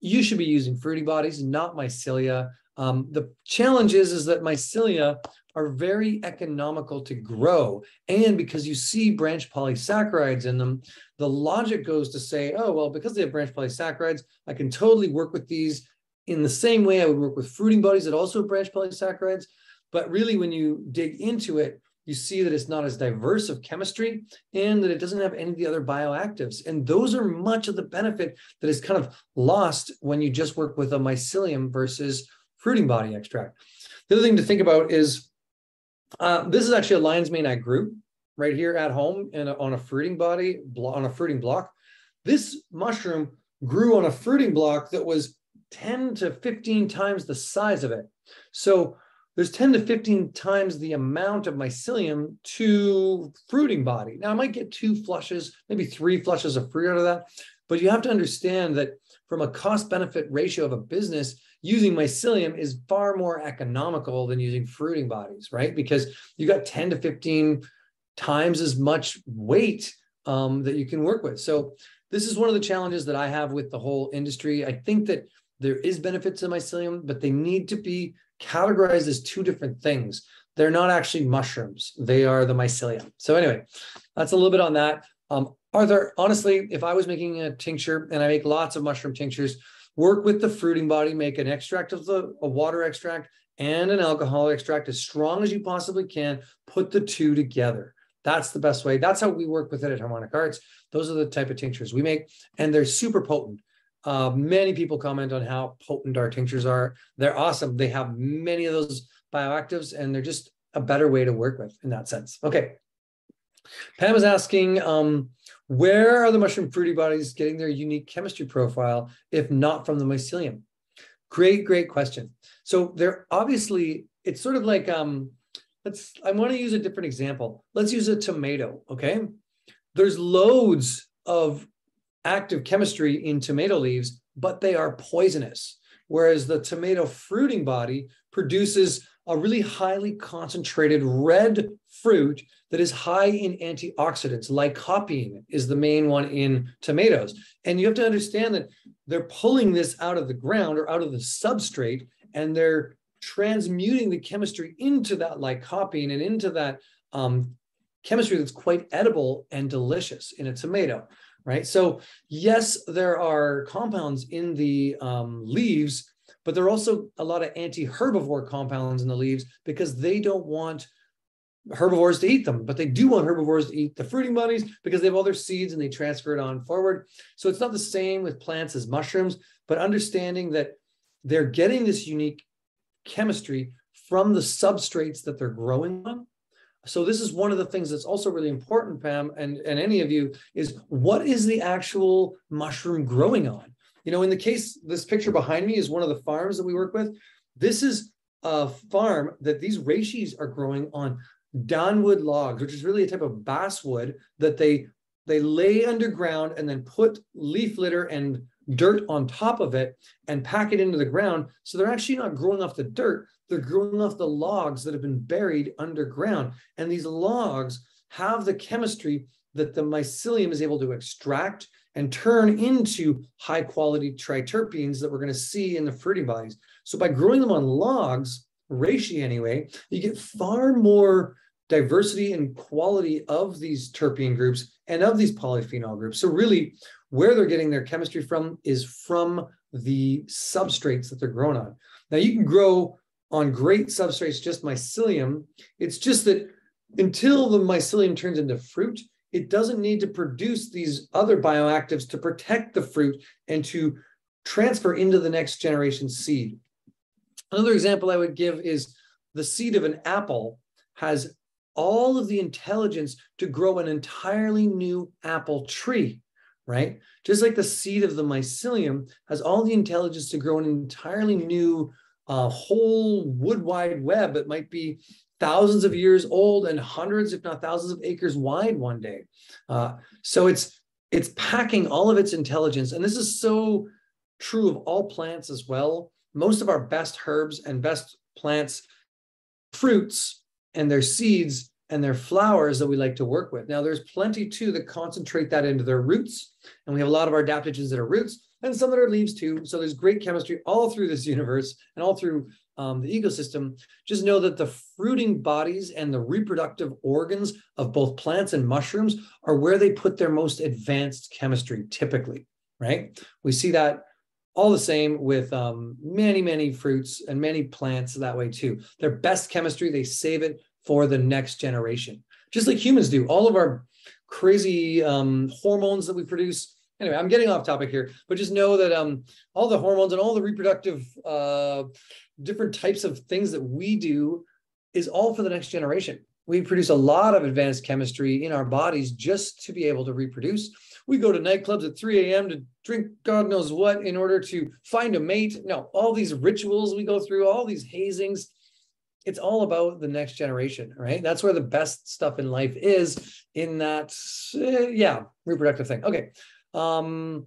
you should be using fruiting bodies, not mycelia. Um, the challenge is, is that mycelia are very economical to grow. And because you see branch polysaccharides in them, the logic goes to say, oh, well, because they have branch polysaccharides, I can totally work with these in the same way I would work with fruiting bodies that also branch polysaccharides. But really, when you dig into it, you see that it's not as diverse of chemistry and that it doesn't have any of the other bioactives. And those are much of the benefit that is kind of lost when you just work with a mycelium versus fruiting body extract. The other thing to think about is uh, this is actually a lion's mane I grew right here at home and on a fruiting body, on a fruiting block. This mushroom grew on a fruiting block that was ten to fifteen times the size of it. So there's ten to fifteen times the amount of mycelium to fruiting body. Now I might get two flushes, maybe three flushes of fruit out of that, but you have to understand that from a cost-benefit ratio of a business, using mycelium is far more economical than using fruiting bodies, right? Because you got ten to fifteen times as much weight um, that you can work with. So this is one of the challenges that I have with the whole industry. I think that there is benefits in mycelium, but they need to be categorized as two different things. They're not actually mushrooms. They are the mycelium. So anyway, that's a little bit on that. Um, Arthur, honestly, if I was making a tincture, and I make lots of mushroom tinctures, work with the fruiting body, make an extract of the a water extract and an alcohol extract as strong as you possibly can, put the two together. That's the best way. That's how we work with it at Harmonic Arts. Those are the type of tinctures we make, and they're super potent. Uh, many people comment on how potent our tinctures are. They're awesome. They have many of those bioactives, and they're just a better way to work with in that sense. Okay. Pam is asking, um, where are the mushroom fruity bodies getting their unique chemistry profile, if not from the mycelium? Great, great question. So they're obviously, it's sort of like, um, let's, I want to use a different example. Let's use a tomato, okay? There's loads of active chemistry in tomato leaves, but they are poisonous. Whereas the tomato fruiting body produces a really highly concentrated red fruit that is high in antioxidants. Lycopene is the main one in tomatoes. And you have to understand that they're pulling this out of the ground or out of the substrate, and they're transmuting the chemistry into that lycopene and into that um, chemistry that's quite edible and delicious in a tomato, right? So yes, there are compounds in the um, leaves, but there are also a lot of anti-herbivore compounds in the leaves because they don't want herbivores to eat them, but they do want herbivores to eat the fruiting bodies because they have all their seeds and they transfer it on forward. So it's not the same with plants as mushrooms, but understanding that they're getting this unique chemistry from the substrates that they're growing on. So this is one of the things that's also really important, Pam, and, and any of you, is what is the actual mushroom growing on? You know, in the case, this picture behind me is one of the farms that we work with. This is a farm that these reishis are growing on downwood logs, which is really a type of basswood that they, they lay underground and then put leaf litter and dirt on top of it and pack it into the ground. So they're actually not growing off the dirt. They're growing off the logs that have been buried underground. And these logs have the chemistry that the mycelium is able to extract and turn into high quality triterpenes that we're going to see in the fruiting bodies. So by growing them on logs, reishi anyway, you get far more diversity and quality of these terpene groups and of these polyphenol groups. So really where they're getting their chemistry from is from the substrates that they're grown on. Now you can grow on great substrates, just mycelium. It's just that until the mycelium turns into fruit, it doesn't need to produce these other bioactives to protect the fruit and to transfer into the next generation seed. Another example I would give is the seed of an apple has all of the intelligence to grow an entirely new apple tree, right? Just like the seed of the mycelium has all the intelligence to grow an entirely new uh, whole wood wide web. It might be thousands of years old and hundreds, if not thousands of acres wide one day. Uh, so it's it's packing all of its intelligence. And this is so true of all plants as well. Most of our best herbs and best plants, fruits and their seeds and their flowers that we like to work with. Now there's plenty too that concentrate that into their roots. And we have a lot of our adaptogens that are roots and some that are leaves too. So there's great chemistry all through this universe and all through Um, the ecosystem. Just know that the fruiting bodies and the reproductive organs of both plants and mushrooms are where they put their most advanced chemistry typically, right? We see that all the same with um, many, many fruits and many plants that way too. Their best chemistry, they save it for the next generation, just like humans do. All of our crazy um, hormones that we produce. Anyway, I'm getting off topic here, but just know that um, all the hormones and all the reproductive uh, different types of things that we do is all for the next generation. We produce a lot of advanced chemistry in our bodies just to be able to reproduce. We go to nightclubs at three A M to drink God knows what in order to find a mate. No, all these rituals we go through, all these hazings, it's all about the next generation, right? That's where the best stuff in life is, in that, uh, yeah, reproductive thing. Okay. Um,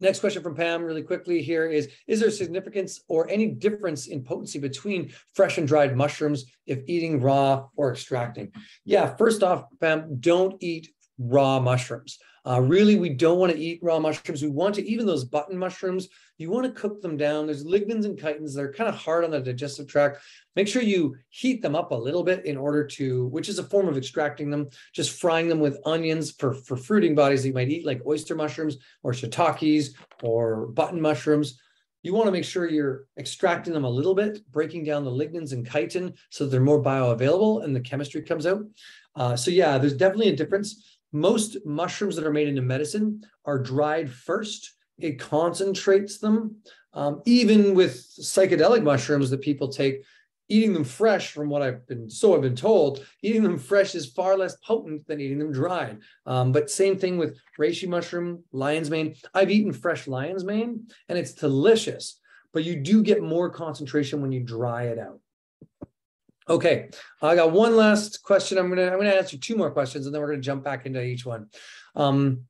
next question from Pam really quickly here is, is there significance or any difference in potency between fresh and dried mushrooms if eating raw or extracting? Yeah, first off, Pam, don't eat raw mushrooms. Uh, really, we don't want to eat raw mushrooms. We want to, even those button mushrooms, you want to cook them down. There's lignans and chitins that are kind of hard on the digestive tract. Make sure you heat them up a little bit in order to, which is a form of extracting them, just frying them with onions for, for fruiting bodies that you might eat, like oyster mushrooms or shiitakes or button mushrooms. You want to make sure you're extracting them a little bit, breaking down the lignans and chitin so that they're more bioavailable and the chemistry comes out. Uh, so yeah, there's definitely a difference. Most mushrooms that are made into medicine are dried first. It concentrates them. Um, even with psychedelic mushrooms that people take, eating them fresh, from what I've been, so I've been told, eating them fresh is far less potent than eating them dried. Um, but same thing with reishi mushroom, lion's mane. I've eaten fresh lion's mane and it's delicious, but you do get more concentration when you dry it out. Okay, I got one last question. I'm gonna I'm gonna answer two more questions, and then we're gonna jump back into each one. Um,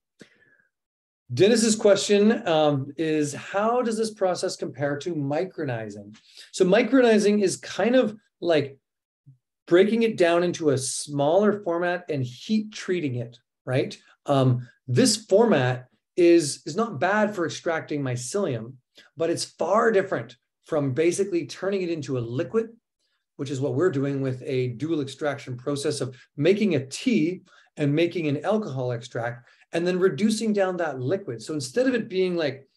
Dennis's question um, is, how does this process compare to micronizing? So micronizing is kind of like breaking it down into a smaller format and heat treating it, right? Um, this format is is not bad for extracting mycelium, but it's far different from basically turning it into a liquid, which is what we're doing with a dual extraction process of making a tea and making an alcohol extract and then reducing down that liquid. So instead of it being like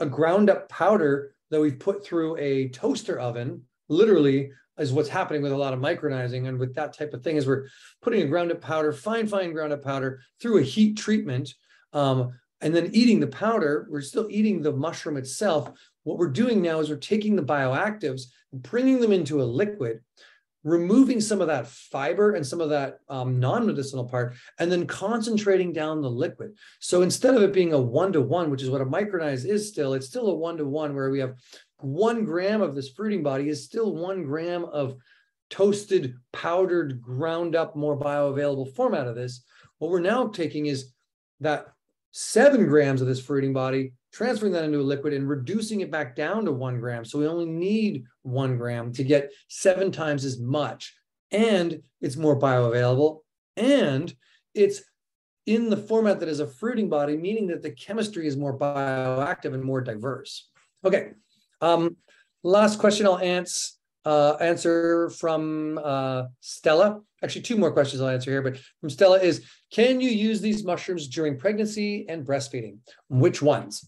a ground up powder that we've put through a toaster oven, literally is what's happening with a lot of micronizing and with that type of thing, is we're putting a ground up powder, fine, fine ground up powder through a heat treatment um, and then eating the powder. We're still eating the mushroom itself. What we're doing now is we're taking the bioactives, bringing them into a liquid, removing some of that fiber and some of that um, non-medicinal part, and then concentrating down the liquid. So instead of it being a one-to-one, which is what a micronized is still, it's still a one-to-one where we have one gram of this fruiting body is still one gram of toasted, powdered, ground up, more bioavailable format of this. What we're now taking is that seven grams of this fruiting body, transferring that into a liquid and reducing it back down to one gram. So we only need one gram to get seven times as much. And it's more bioavailable. And it's in the format that is a fruiting body, meaning that the chemistry is more bioactive and more diverse. Okay. Um, last question I'll ans uh, answer from uh, Stella. Actually, two more questions I'll answer here, but from Stella is, can you use these mushrooms during pregnancy and breastfeeding? Which ones?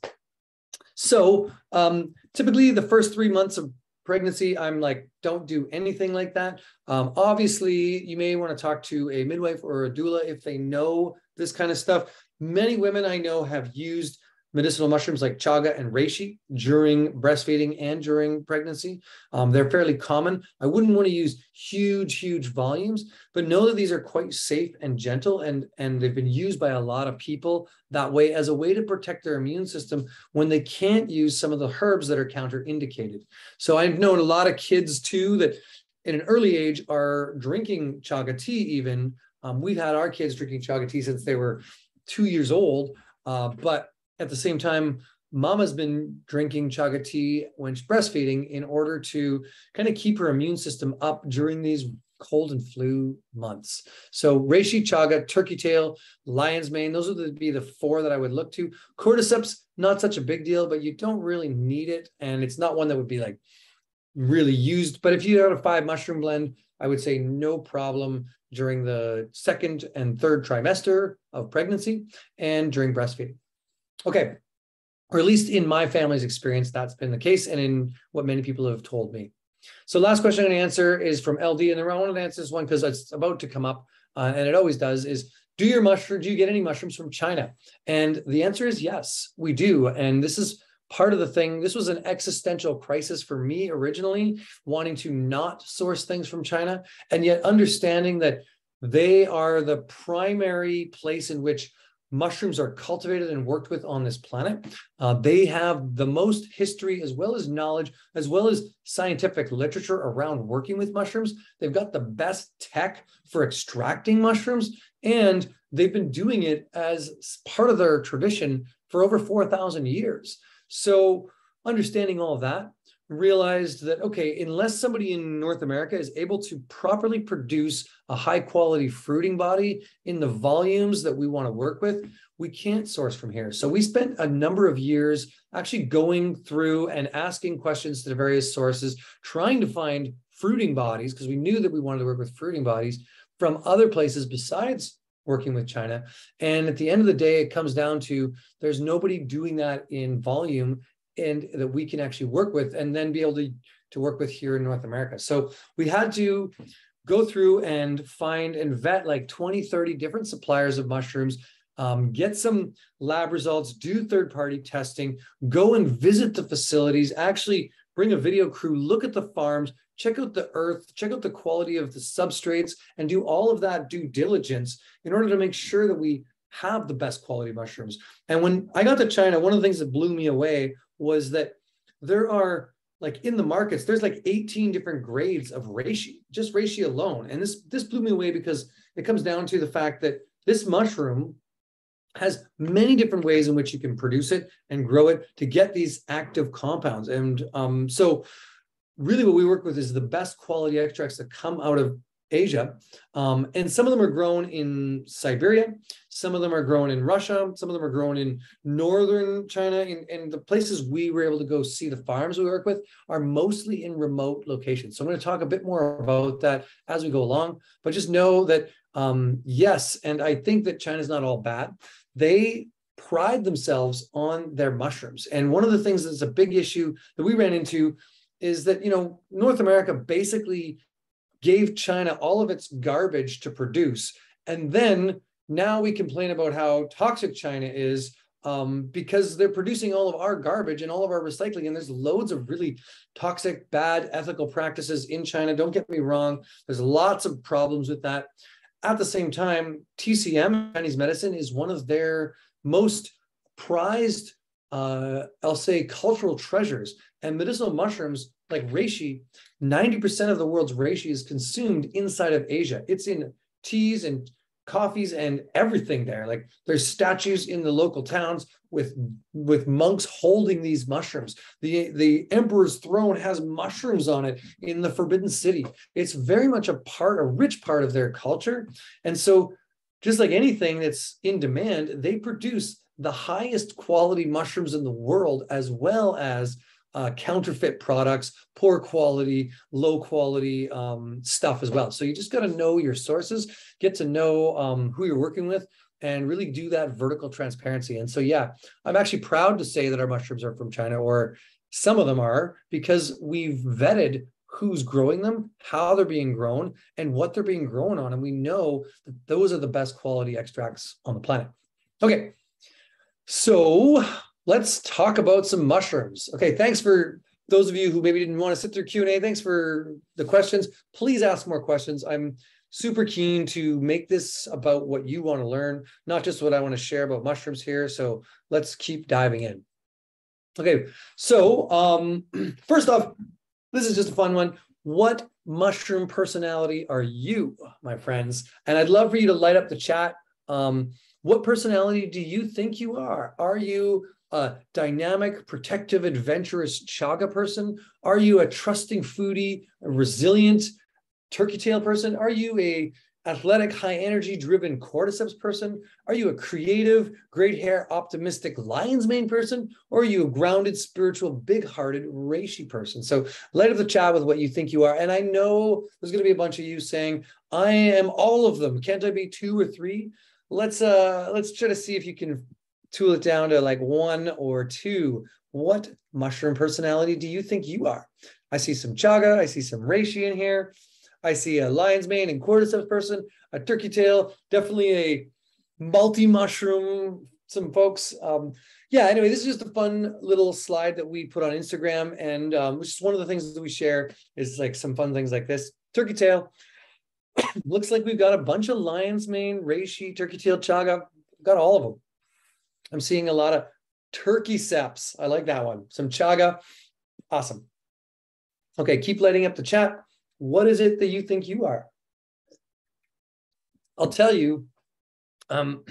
So um, typically the first three months of pregnancy, I'm like, don't do anything like that. Um, obviously, you may want to talk to a midwife or a doula if they know this kind of stuff. Many women I know have used medicinal mushrooms like chaga and reishi during breastfeeding and during pregnancy. Um, they're fairly common. I wouldn't want to use huge, huge volumes, but know that these are quite safe and gentle, and, and they've been used by a lot of people that way as a way to protect their immune system when they can't use some of the herbs that are counterindicated. So I've known a lot of kids too that in an early age are drinking chaga tea even. Um, we've had our kids drinking chaga tea since they were two years old, uh, but at the same time, mama's been drinking chaga tea when she's breastfeeding in order to kind of keep her immune system up during these cold and flu months. So reishi, chaga, turkey tail, lion's mane, those would be the four that I would look to. Cordyceps, not such a big deal, but you don't really need it. And it's not one that would be like really used. But if you had a five mushroom blend, I would say no problem during the second and third trimester of pregnancy and during breastfeeding. Okay, or at least in my family's experience, that's been the case, and in what many people have told me. So last question I'm going to answer is from L D, and I wanted to answer this one because it's about to come up, uh, and it always does, is do your mushrooms, do you get any mushrooms from China? And the answer is yes, we do. And this is part of the thing. This was an existential crisis for me originally, wanting to not source things from China, and yet understanding that they are the primary place in which mushrooms are cultivated and worked with on this planet. Uh, they have the most history as well as knowledge, as well as scientific literature around working with mushrooms. They've got the best tech for extracting mushrooms, and they've been doing it as part of their tradition for over four thousand years. So understanding all of that, realized that, okay, unless somebody in North America is able to properly produce a high quality fruiting body in the volumes that we want to work with, we can't source from here. So we spent a number of years actually going through and asking questions to the various sources, trying to find fruiting bodies, because we knew that we wanted to work with fruiting bodies from other places besides working with China. And at the end of the day, it comes down to there's nobody doing that in volume and that we can actually work with and then be able to, to work with here in North America. So we had to go through and find and vet like twenty, thirty different suppliers of mushrooms, um, get some lab results, do third-party testing, go and visit the facilities, actually bring a video crew, look at the farms, check out the earth, check out the quality of the substrates, and do all of that due diligence in order to make sure that we have the best quality mushrooms. And when I got to China, one of the things that blew me away was that there are, like in the markets, there's like eighteen different grades of reishi, just reishi alone. And this, this blew me away because it comes down to the fact that this mushroom has many different ways in which you can produce it and grow it to get these active compounds. And um, so really what we work with is the best quality extracts that come out of Asia. Um, and some of them are grown in Siberia. Some of them are grown in Russia. Some of them are grown in northern China. And, and the places we were able to go see the farms we work with are mostly in remote locations. So I'm going to talk a bit more about that as we go along. But just know that, um, yes, and I think that China's not all bad. They pride themselves on their mushrooms. And one of the things that's a big issue that we ran into is that, you know, North America basically gave China all of its garbage to produce. And then now we complain about how toxic China is um, because they're producing all of our garbage and all of our recycling. And there's loads of really toxic, bad ethical practices in China. Don't get me wrong. There's lots of problems with that. At the same time, T C M, Chinese medicine, is one of their most prized, uh, I'll say, cultural treasures. And medicinal mushrooms like reishi, ninety percent of the world's reishi is consumed inside of Asia. It's in teas and coffees and everything there. Like there's statues in the local towns with, with monks holding these mushrooms. The, the emperor's throne has mushrooms on it in the Forbidden City. It's very much a part, a rich part of their culture. And so just like anything that's in demand, they produce the highest quality mushrooms in the world, as well as Uh, counterfeit products, poor quality, low quality um, stuff as well. So you just got to know your sources, get to know um, who you're working with, and really do that vertical transparency. And so, yeah, I'm actually proud to say that our mushrooms are from China, or some of them are, because we've vetted who's growing them, how they're being grown, and what they're being grown on. And we know that those are the best quality extracts on the planet. Okay, so let's talk about some mushrooms. Okay, thanks for those of you who maybe didn't want to sit through Q and A. Thanks for the questions. Please ask more questions. I'm super keen to make this about what you want to learn, not just what I want to share about mushrooms here. So let's keep diving in. Okay, so um, first off, this is just a fun one. What mushroom personality are you, my friends? And I'd love for you to light up the chat. Um, what personality do you think you are? Are you a dynamic, protective, adventurous chaga person? Are you a trusting foodie, a resilient turkey tail person? Are you a athletic, high energy driven cordyceps person? Are you a creative, great hair, optimistic lion's mane person? Or are you a grounded, spiritual, big hearted reishi person? So light up the chat with what you think you are. And I know there's going to be a bunch of you saying, I am all of them. Can't I be two or three? Let's uh, let's try to see if you can tool it down to like one or two. What mushroom personality do you think you are? I see some chaga. I see some reishi in here. I see a lion's mane and cordyceps person, a turkey tail, definitely a multi-mushroom, some folks. Um, yeah, anyway, this is just a fun little slide that we put on Instagram. And um, which is one of the things that we share is like some fun things like this. Turkey tail. Looks like we've got a bunch of lion's mane, reishi, turkey tail, chaga. got all of them. I'm seeing a lot of turkey seps. I like that one. Some chaga. Awesome. Okay, keep lighting up the chat. What is it that you think you are? I'll tell you, um,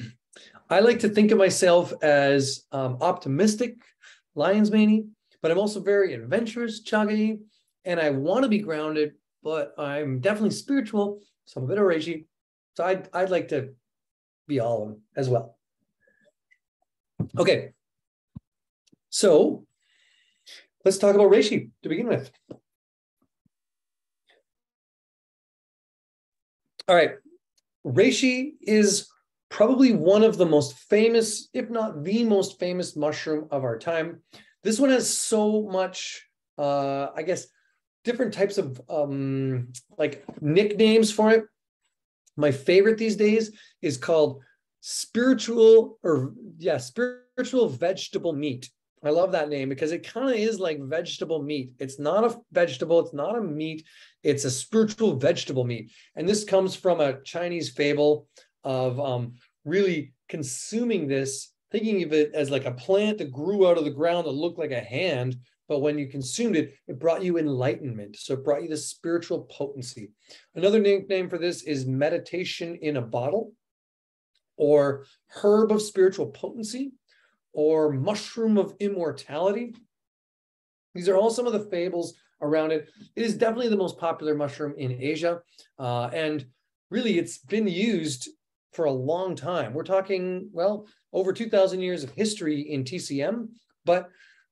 I like to think of myself as um, optimistic, lion's mane, but I'm also very adventurous, chaga-y, and I want to be grounded, but I'm definitely spiritual, some of it reishi. So I'd, I'd like to be all of them as well. Okay, so let's talk about reishi to begin with. All right, reishi is probably one of the most famous, if not the most famous mushroom of our time. This one has so much, uh, I guess, different types of um, like nicknames for it. My favorite these days is called spiritual or yeah, spiritual vegetable meat. I love that name because it kind of is like vegetable meat. It's not a vegetable. It's not a meat. It's a spiritual vegetable meat. And this comes from a Chinese fable of um, really consuming this, thinking of it as like a plant that grew out of the ground that looked like a hand. But when you consumed it, it brought you enlightenment. So it brought you the spiritual potency. Another nickname for this is meditation in a bottle, or herb of spiritual potency, or mushroom of immortality. These are all some of the fables around it. It is definitely the most popular mushroom in Asia. Uh, and really, it's been used for a long time. We're talking, well, over two thousand years of history in T C M, but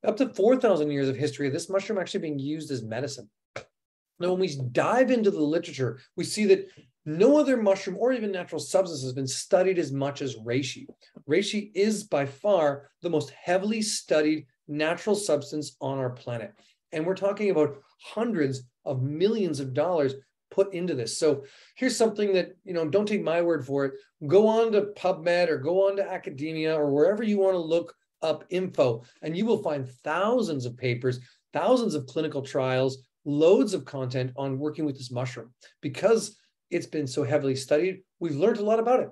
up to four thousand years of history of this mushroom actually being used as medicine. Now, when we dive into the literature, we see that no other mushroom or even natural substance has been studied as much as reishi. Reishi is by far the most heavily studied natural substance on our planet. And we're talking about hundreds of millions of dollars put into this. So here's something that, you know, don't take my word for it. Go on to PubMed or go on to academia or wherever you want to look up info, and you will find thousands of papers, thousands of clinical trials, loads of content on working with this mushroom. Because it's been so heavily studied, we've learned a lot about it.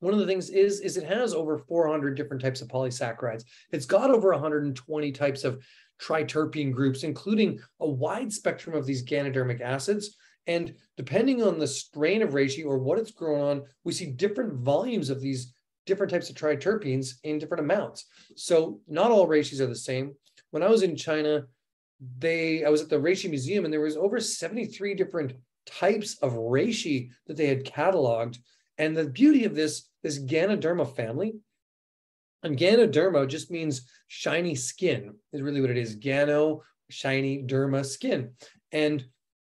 One of the things is, is it has over four hundred different types of polysaccharides. It's got over one hundred twenty types of triterpene groups, including a wide spectrum of these ganodermic acids. And depending on the strain of reishi or what it's grown on, we see different volumes of these different types of triterpenes in different amounts. So not all reishis are the same. When I was in China, they I was at the Reishi Museum, and there was over seventy-three different types of reishi that they had cataloged. And the beauty of this, this Ganoderma family, and Ganoderma just means shiny skin, is really what it is. Gano, shiny, derma, skin. And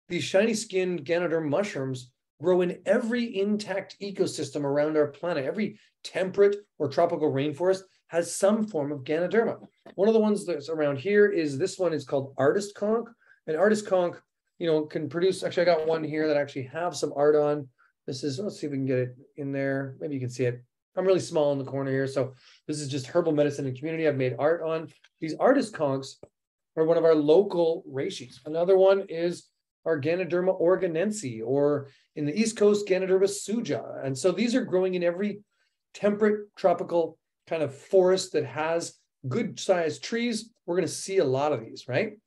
these shiny skin Ganoderma mushrooms grow in every intact ecosystem around our planet. Every temperate or tropical rainforest has some form of Ganoderma. One of the ones that's around here is this one. It's called Artist Conch. And Artist Conch, you know, can produce, actually I got one here that I actually have some art on. This is, let's see if we can get it in there. Maybe you can see it. I'm really small in the corner here. So this is just herbal medicine and community I've made art on. These Artist Conchs are one of our local reishis. Another one is our Ganoderma organensi, or in the East Coast, Ganoderma suja. And so these are growing in every temperate tropical kind of forest that has good sized trees. We're gonna see a lot of these, right?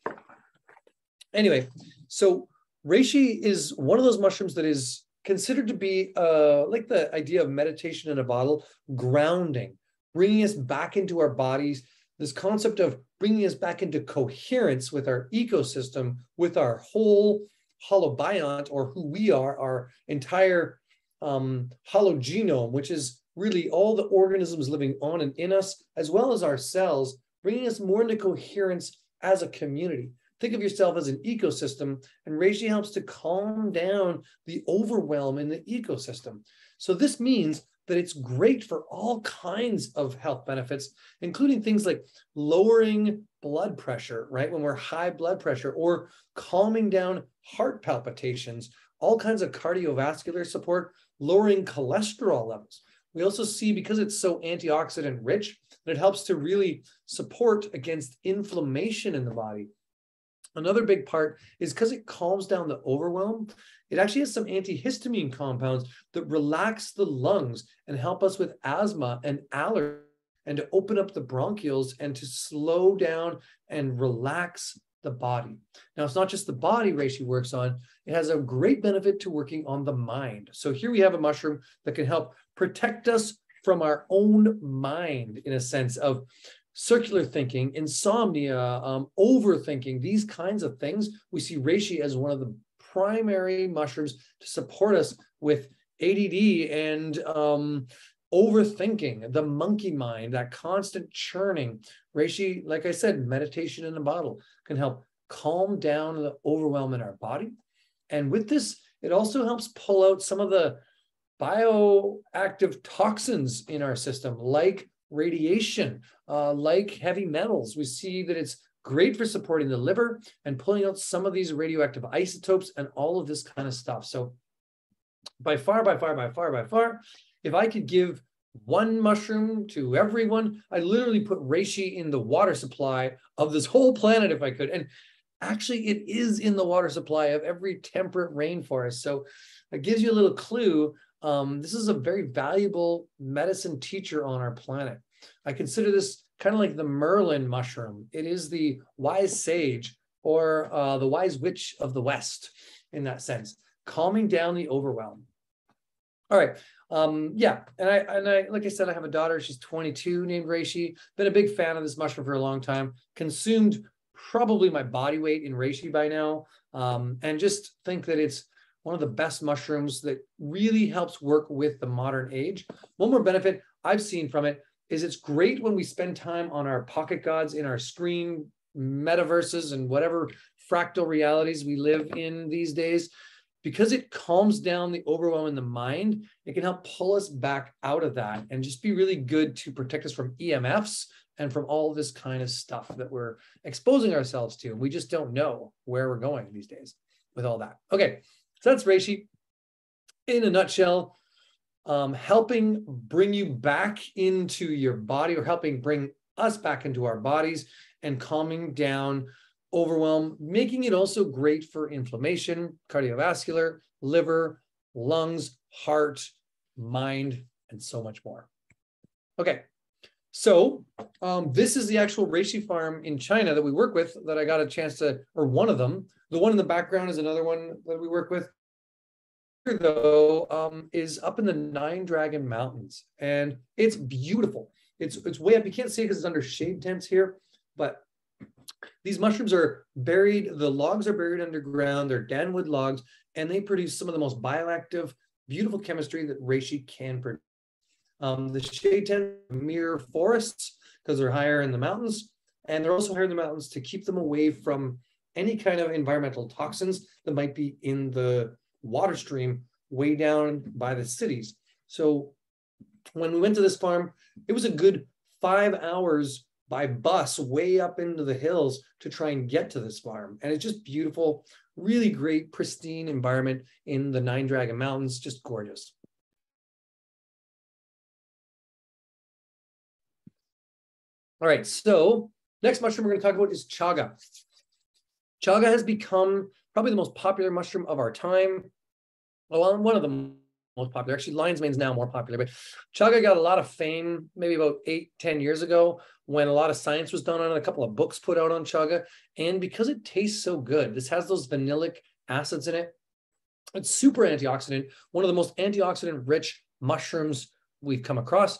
Anyway, so reishi is one of those mushrooms that is considered to be uh, like the idea of meditation in a bottle, grounding, bringing us back into our bodies, this concept of bringing us back into coherence with our ecosystem, with our whole holobiont, or who we are, our entire um, hologenome, which is really all the organisms living on and in us, as well as our cells, bringing us more into coherence as a community. Think of yourself as an ecosystem, and reishi helps to calm down the overwhelm in the ecosystem. So this means that it's great for all kinds of health benefits, including things like lowering blood pressure, right? When we're high blood pressure, or calming down heart palpitations, all kinds of cardiovascular support, lowering cholesterol levels. We also see, because it's so antioxidant rich, that it helps to really support against inflammation in the body. Another big part is because it calms down the overwhelm, it actually has some antihistamine compounds that relax the lungs and help us with asthma and allergies, and to open up the bronchioles and to slow down and relax the body. Now, it's not just the body reishi works on, it has a great benefit to working on the mind. So here we have a mushroom that can help protect us from our own mind, in a sense of circular thinking, insomnia, um, overthinking, these kinds of things. We see reishi as one of the primary mushrooms to support us with A D D and um, overthinking, the monkey mind, that constant churning. Reishi, like I said, meditation in a bottle, can help calm down the overwhelm in our body. And with this, it also helps pull out some of the bioactive toxins in our system, like radiation, uh, like heavy metals. We see that it's great for supporting the liver and pulling out some of these radioactive isotopes and all of this kind of stuff. So by far, by far, by far, by far, if I could give one mushroom to everyone, I literally put reishi in the water supply of this whole planet if I could. And actually, it is in the water supply of every temperate rainforest. So it gives you a little clue. Um, this is a very valuable medicine teacher on our planet. I consider this kind of like the Merlin mushroom. It is the wise sage, or uh, the wise witch of the West, in that sense, calming down the overwhelm. All right. Um, yeah, and I, and I, like I said, I have a daughter, she's twenty-two, named Reishi. Been a big fan of this mushroom for a long time, consumed probably my body weight in reishi by now, um, and just think that it's one of the best mushrooms that really helps work with the modern age. One more benefit I've seen from it is it's great when we spend time on our pocket gods in our screen metaverses and whatever fractal realities we live in these days. Because it calms down the overwhelm in the mind, it can help pull us back out of that and just be really good to protect us from E M Fs and from all this kind of stuff that we're exposing ourselves to. We just don't know where we're going these days with all that. Okay, so that's reishi in a nutshell, um, helping bring you back into your body, or helping bring us back into our bodies and calming down overwhelm, making it also great for inflammation, cardiovascular, liver, lungs, heart, mind, and so much more. Okay, so um, this is the actual reishi farm in China that we work with, that I got a chance to, or one of them. The one in the background is another one that we work with. Here, though, um, is up in the Nine Dragon Mountains, and it's beautiful. It's, it's way up. You can't see it because it's under shade tents here, but these mushrooms are buried, the logs are buried underground, they're Danwood logs, and they produce some of the most bioactive, beautiful chemistry that reishi can produce. Um, the shade tent mirror forests because they're higher in the mountains, and they're also higher in the mountains to keep them away from any kind of environmental toxins that might be in the water stream way down by the cities. So when we went to this farm, it was a good five hours by bus way up into the hills to try and get to this farm. And it's just beautiful, really great, pristine environment in the Nine Dragon Mountains, just gorgeous. All right, so next mushroom we're gonna talk about is chaga. Chaga has become probably the most popular mushroom of our time. Well, one of the most popular, actually lion's mane is now more popular, but chaga got a lot of fame maybe about eight, ten years ago, when a lot of science was done on it, a couple of books put out on chaga. And because it tastes so good, this has those vanillic acids in it. It's super antioxidant, one of the most antioxidant-rich mushrooms we've come across.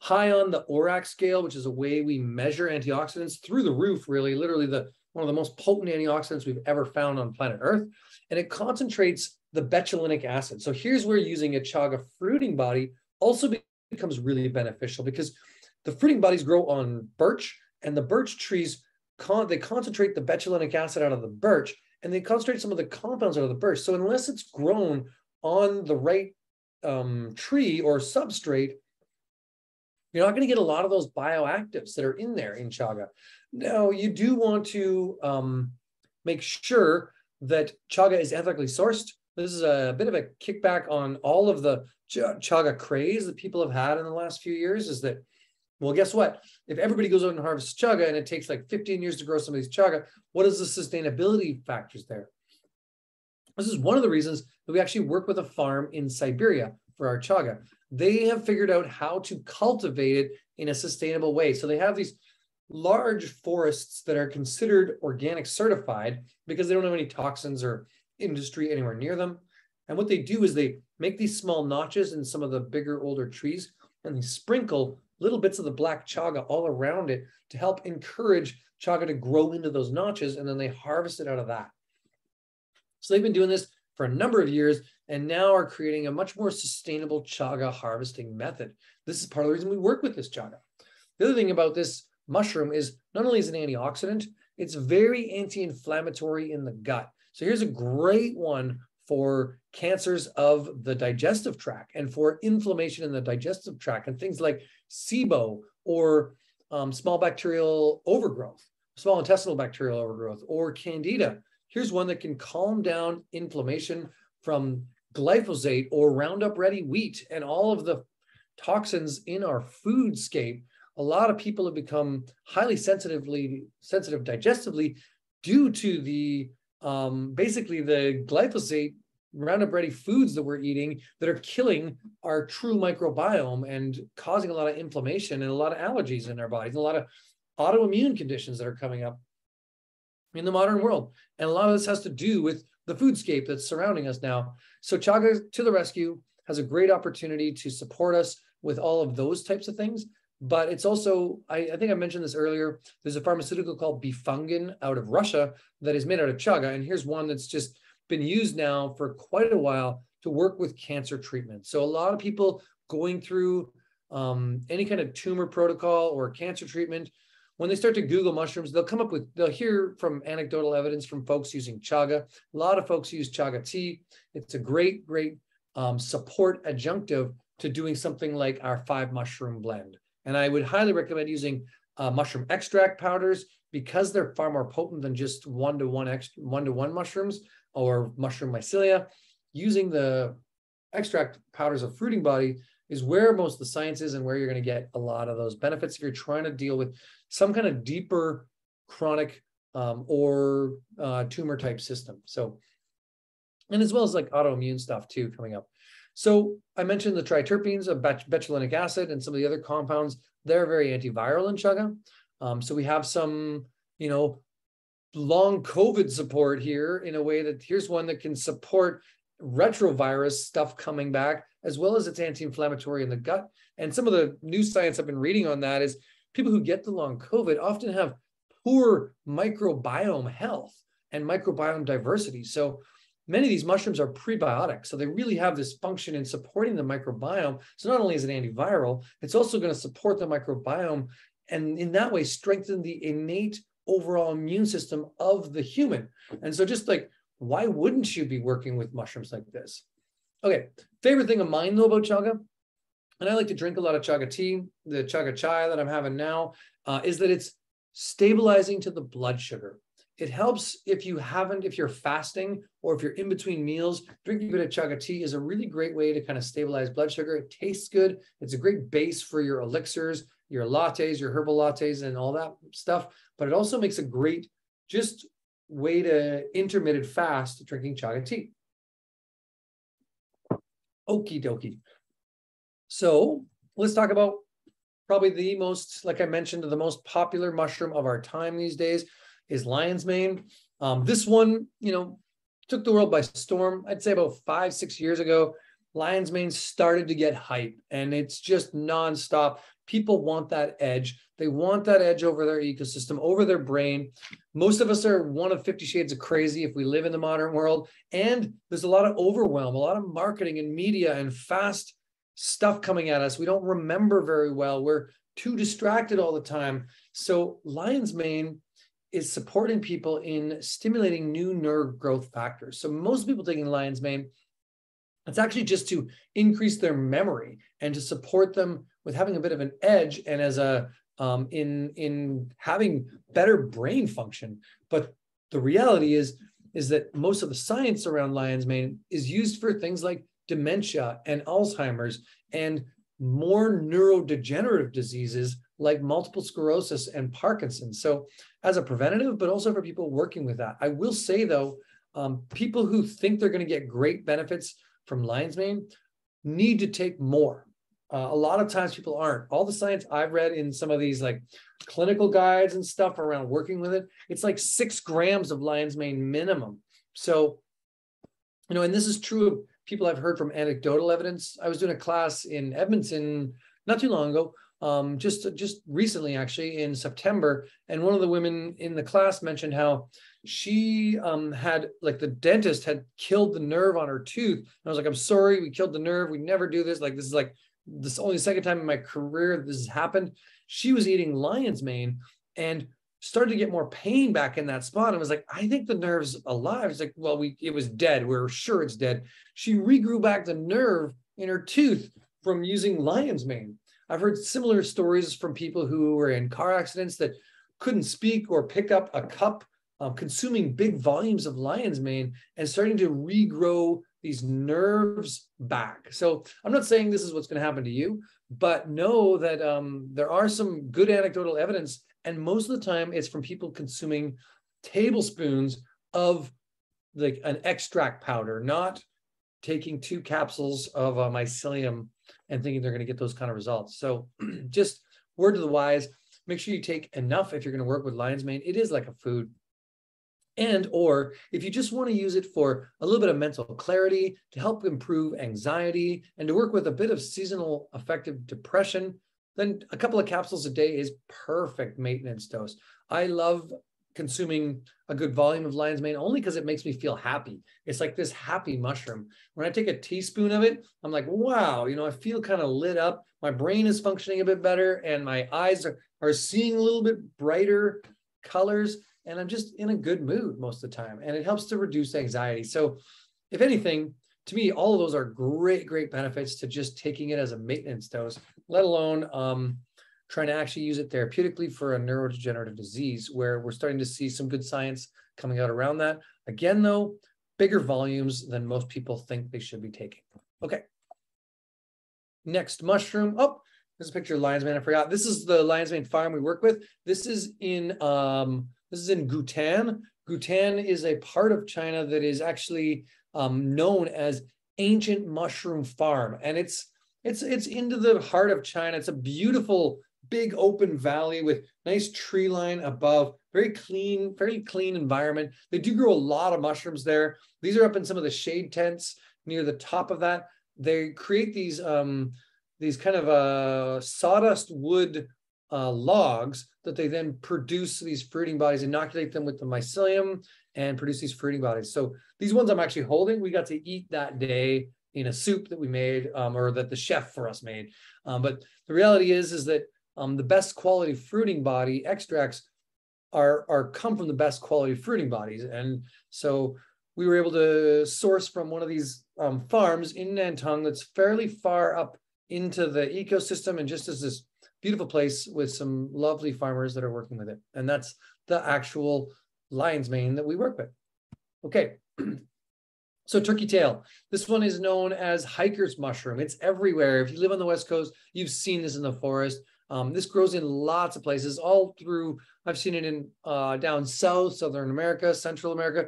High on the ORAC scale, which is a way we measure antioxidants, through the roof, really, literally the one of the most potent antioxidants we've ever found on planet Earth. And it concentrates the betulinic acid. So here's where using a chaga fruiting body also becomes really beneficial, because the fruiting bodies grow on birch, and the birch trees, con they concentrate the betulinic acid out of the birch, and they concentrate some of the compounds out of the birch. So unless it's grown on the right um, tree or substrate, you're not going to get a lot of those bioactives that are in there in chaga. Now, you do want to um, make sure that chaga is ethically sourced. This is a bit of a kickback on all of the ch chaga craze that people have had in the last few years, is that Well, guess what? If everybody goes out and harvests chaga and it takes like fifteen years to grow somebody's chaga, what is the sustainability factors there? This is one of the reasons that we actually work with a farm in Siberia for our chaga. They have figured out how to cultivate it in a sustainable way. So they have these large forests that are considered organic certified because they don't have any toxins or industry anywhere near them. And what they do is they make these small notches in some of the bigger, older trees, and they sprinkle little bits of the black chaga all around it to help encourage chaga to grow into those notches, and then they harvest it out of that. So they've been doing this for a number of years and now are creating a much more sustainable chaga harvesting method. This is part of the reason we work with this chaga. The other thing about this mushroom is not only is it an antioxidant, it's very anti-inflammatory in the gut. So here's a great one for cancers of the digestive tract and for inflammation in the digestive tract and things like S I B O or um, small bacterial overgrowth, small intestinal bacterial overgrowth, or Candida. Here's one that can calm down inflammation from glyphosate or Roundup Ready wheat and all of the toxins in our foodscape. A lot of people have become highly sensitively, sensitive digestively due to the um, basically the glyphosate Roundup Ready foods that we're eating that are killing our true microbiome and causing a lot of inflammation and a lot of allergies in our bodies, and a lot of autoimmune conditions that are coming up in the modern world. And a lot of this has to do with the foodscape that's surrounding us now. So chaga to the rescue has a great opportunity to support us with all of those types of things. But it's also, I, I think I mentioned this earlier, there's a pharmaceutical called Befungin out of Russia that is made out of chaga. And here's one that's just been used now for quite a while to work with cancer treatment. So a lot of people going through um, any kind of tumor protocol or cancer treatment, when they start to Google mushrooms, they'll come up with, they'll hear from anecdotal evidence from folks using chaga. A lot of folks use chaga tea. It's a great, great um, support adjunctive to doing something like our five mushroom blend. And I would highly recommend using uh, mushroom extract powders because they're far more potent than just one-to-one one-to-one mushrooms or mushroom mycelia. Using the extract powders of fruiting body is where most of the science is and where you're going to get a lot of those benefits if you're trying to deal with some kind of deeper chronic um, or uh, tumor type system. So, and as well as like autoimmune stuff too coming up. So I mentioned the triterpenes of betulinic acid and some of the other compounds. They're very antiviral in chaga. Um, so we have some, you know, long COVID support here in a way that here's one that can support retrovirus stuff coming back, as well as it's anti-inflammatory in the gut. And some of the new science I've been reading on that is people who get the long COVID often have poor microbiome health and microbiome diversity. So many of these mushrooms are prebiotic, so they really have this function in supporting the microbiome. So not only is it antiviral, it's also going to support the microbiome and in that way strengthen the innate overall immune system of the human. And so just like, why wouldn't you be working with mushrooms like this? Okay, favorite thing of mine though about chaga, and I like to drink a lot of chaga tea, the chaga chai that I'm having now, uh, is that it's stabilizing to the blood sugar. It helps if you haven't, if you're fasting or if you're in between meals, drinking a bit of chaga tea is a really great way to kind of stabilize blood sugar. It tastes good. It's a great base for your elixirs, your lattes, your herbal lattes and all that stuff. But it also makes a great just way to intermittent fast drinking chaga tea. Okie dokie. So let's talk about probably the most, like I mentioned, the most popular mushroom of our time these days is lion's mane. Um, this one, you know, took the world by storm. I'd say about five, six years ago, lion's mane started to get hype and it's just nonstop. People want that edge. They want that edge over their ecosystem, over their brain. Most of us are one of fifty shades of crazy if we live in the modern world. And there's a lot of overwhelm, a lot of marketing and media and fast stuff coming at us. We don't remember very well. We're too distracted all the time. So lion's mane is supporting people in stimulating new nerve growth factors. So most people taking lion's mane, it's actually just to increase their memory and to support them with having a bit of an edge and as a um, in in having better brain function. But the reality is, is that most of the science around lion's mane is used for things like dementia and Alzheimer's and more neurodegenerative diseases like multiple sclerosis and Parkinson's. So as a preventative, but also for people working with that. I will say though, um, people who think they're going to get great benefits from lion's mane need to take more. Uh, a lot of times people aren't. All the science I've read in some of these like clinical guides and stuff around working with it, it's like six grams of lion's mane minimum. So, you know, and this is true of people I've heard from anecdotal evidence. I was doing a class in Edmonton not too long ago, um, just, just recently actually in September. And one of the women in the class mentioned how she um, had, like the dentist had killed the nerve on her tooth. And I was like, I'm sorry, we killed the nerve. We never do this. Like, this is like, this is only the second time in my career this has happened. She was eating lion's mane and started to get more pain back in that spot. And was like, I think the nerve's alive. It's like, well, we, it was dead. We're sure it's dead. She regrew back the nerve in her tooth from using lion's mane. I've heard similar stories from people who were in car accidents that couldn't speak or pick up a cup, uh, consuming big volumes of lion's mane and starting to regrow these nerves back. So I'm not saying this is what's going to happen to you, but know that um, there are some good anecdotal evidence. And most of the time it's from people consuming tablespoons of like an extract powder, not taking two capsules of uh, mycelium and thinking they're going to get those kind of results. So just word to the wise, make sure you take enough if you're going to work with lion's mane. It is like a food. And or if you just want to use it for a little bit of mental clarity, to help improve anxiety, and to work with a bit of seasonal affective depression, then a couple of capsules a day is perfect maintenance dose. I love consuming a good volume of lion's mane only because it makes me feel happy. It's like this happy mushroom. When I take a teaspoon of it, I'm like, wow, you know, I feel kind of lit up. My brain is functioning a bit better and my eyes are, are seeing a little bit brighter colors. And I'm just in a good mood most of the time. And it helps to reduce anxiety. So if anything, to me, all of those are great, great benefits to just taking it as a maintenance dose, let alone um, trying to actually use it therapeutically for a neurodegenerative disease where we're starting to see some good science coming out around that. Again, though, bigger volumes than most people think they should be taking. Okay. Next mushroom. Oh, there's a picture of lion's mane. I forgot. This is the lion's mane farm we work with. This is in... Um, This is in Gutian. Gutian is a part of China that is actually um, known as Ancient Mushroom Farm. And it's, it's, it's into the heart of China. It's a beautiful, big open valley with nice tree line above, very clean, very clean environment. They do grow a lot of mushrooms there. These are up in some of the shade tents near the top of that. They create these, um, these kind of uh, sawdust wood Uh, logs that they then produce these fruiting bodies, inoculate them with the mycelium and produce these fruiting bodies. So these ones I'm actually holding, we got to eat that day in a soup that we made um, or that the chef for us made. Um, but the reality is, is that um, the best quality fruiting body extracts are, are come from the best quality fruiting bodies. And so we were able to source from one of these um, farms in Nantong that's fairly far up into the ecosystem and just as this beautiful place with some lovely farmers that are working with it. And that's the actual lion's mane that we work with. Okay, so turkey tail. This one is known as hiker's mushroom. It's everywhere. If you live on the West Coast, you've seen this in the forest. Um, this grows in lots of places all through. I've seen it in uh, down south, Southern America, Central America,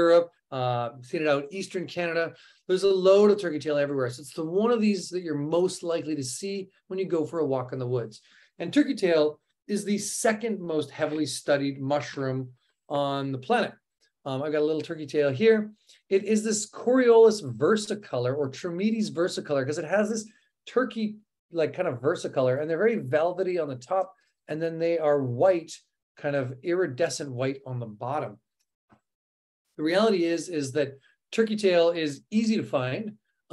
Europe, uh, seen it out Eastern Canada. There's a load of turkey tail everywhere. So it's the one of these that you're most likely to see when you go for a walk in the woods. And turkey tail is the second most heavily studied mushroom on the planet. Um, I've got a little turkey tail here. It is this Coriolus versicolor or Trimedes versicolor because it has this turkey like kind of versicolor, and they're very velvety on the top, and then they are white, kind of iridescent white on the bottom. The reality is, is that turkey tail is easy to find,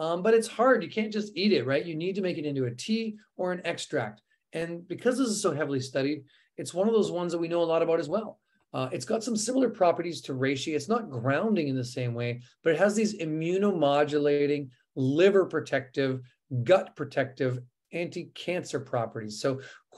um, but it's hard. You can't just eat it, right? You need to make it into a tea or an extract. And because this is so heavily studied, it's one of those ones that we know a lot about as well. Uh, it's got some similar properties to reishi. It's not grounding in the same way, but it has these immunomodulating, liver protective, gut protective, anti-cancer properties. So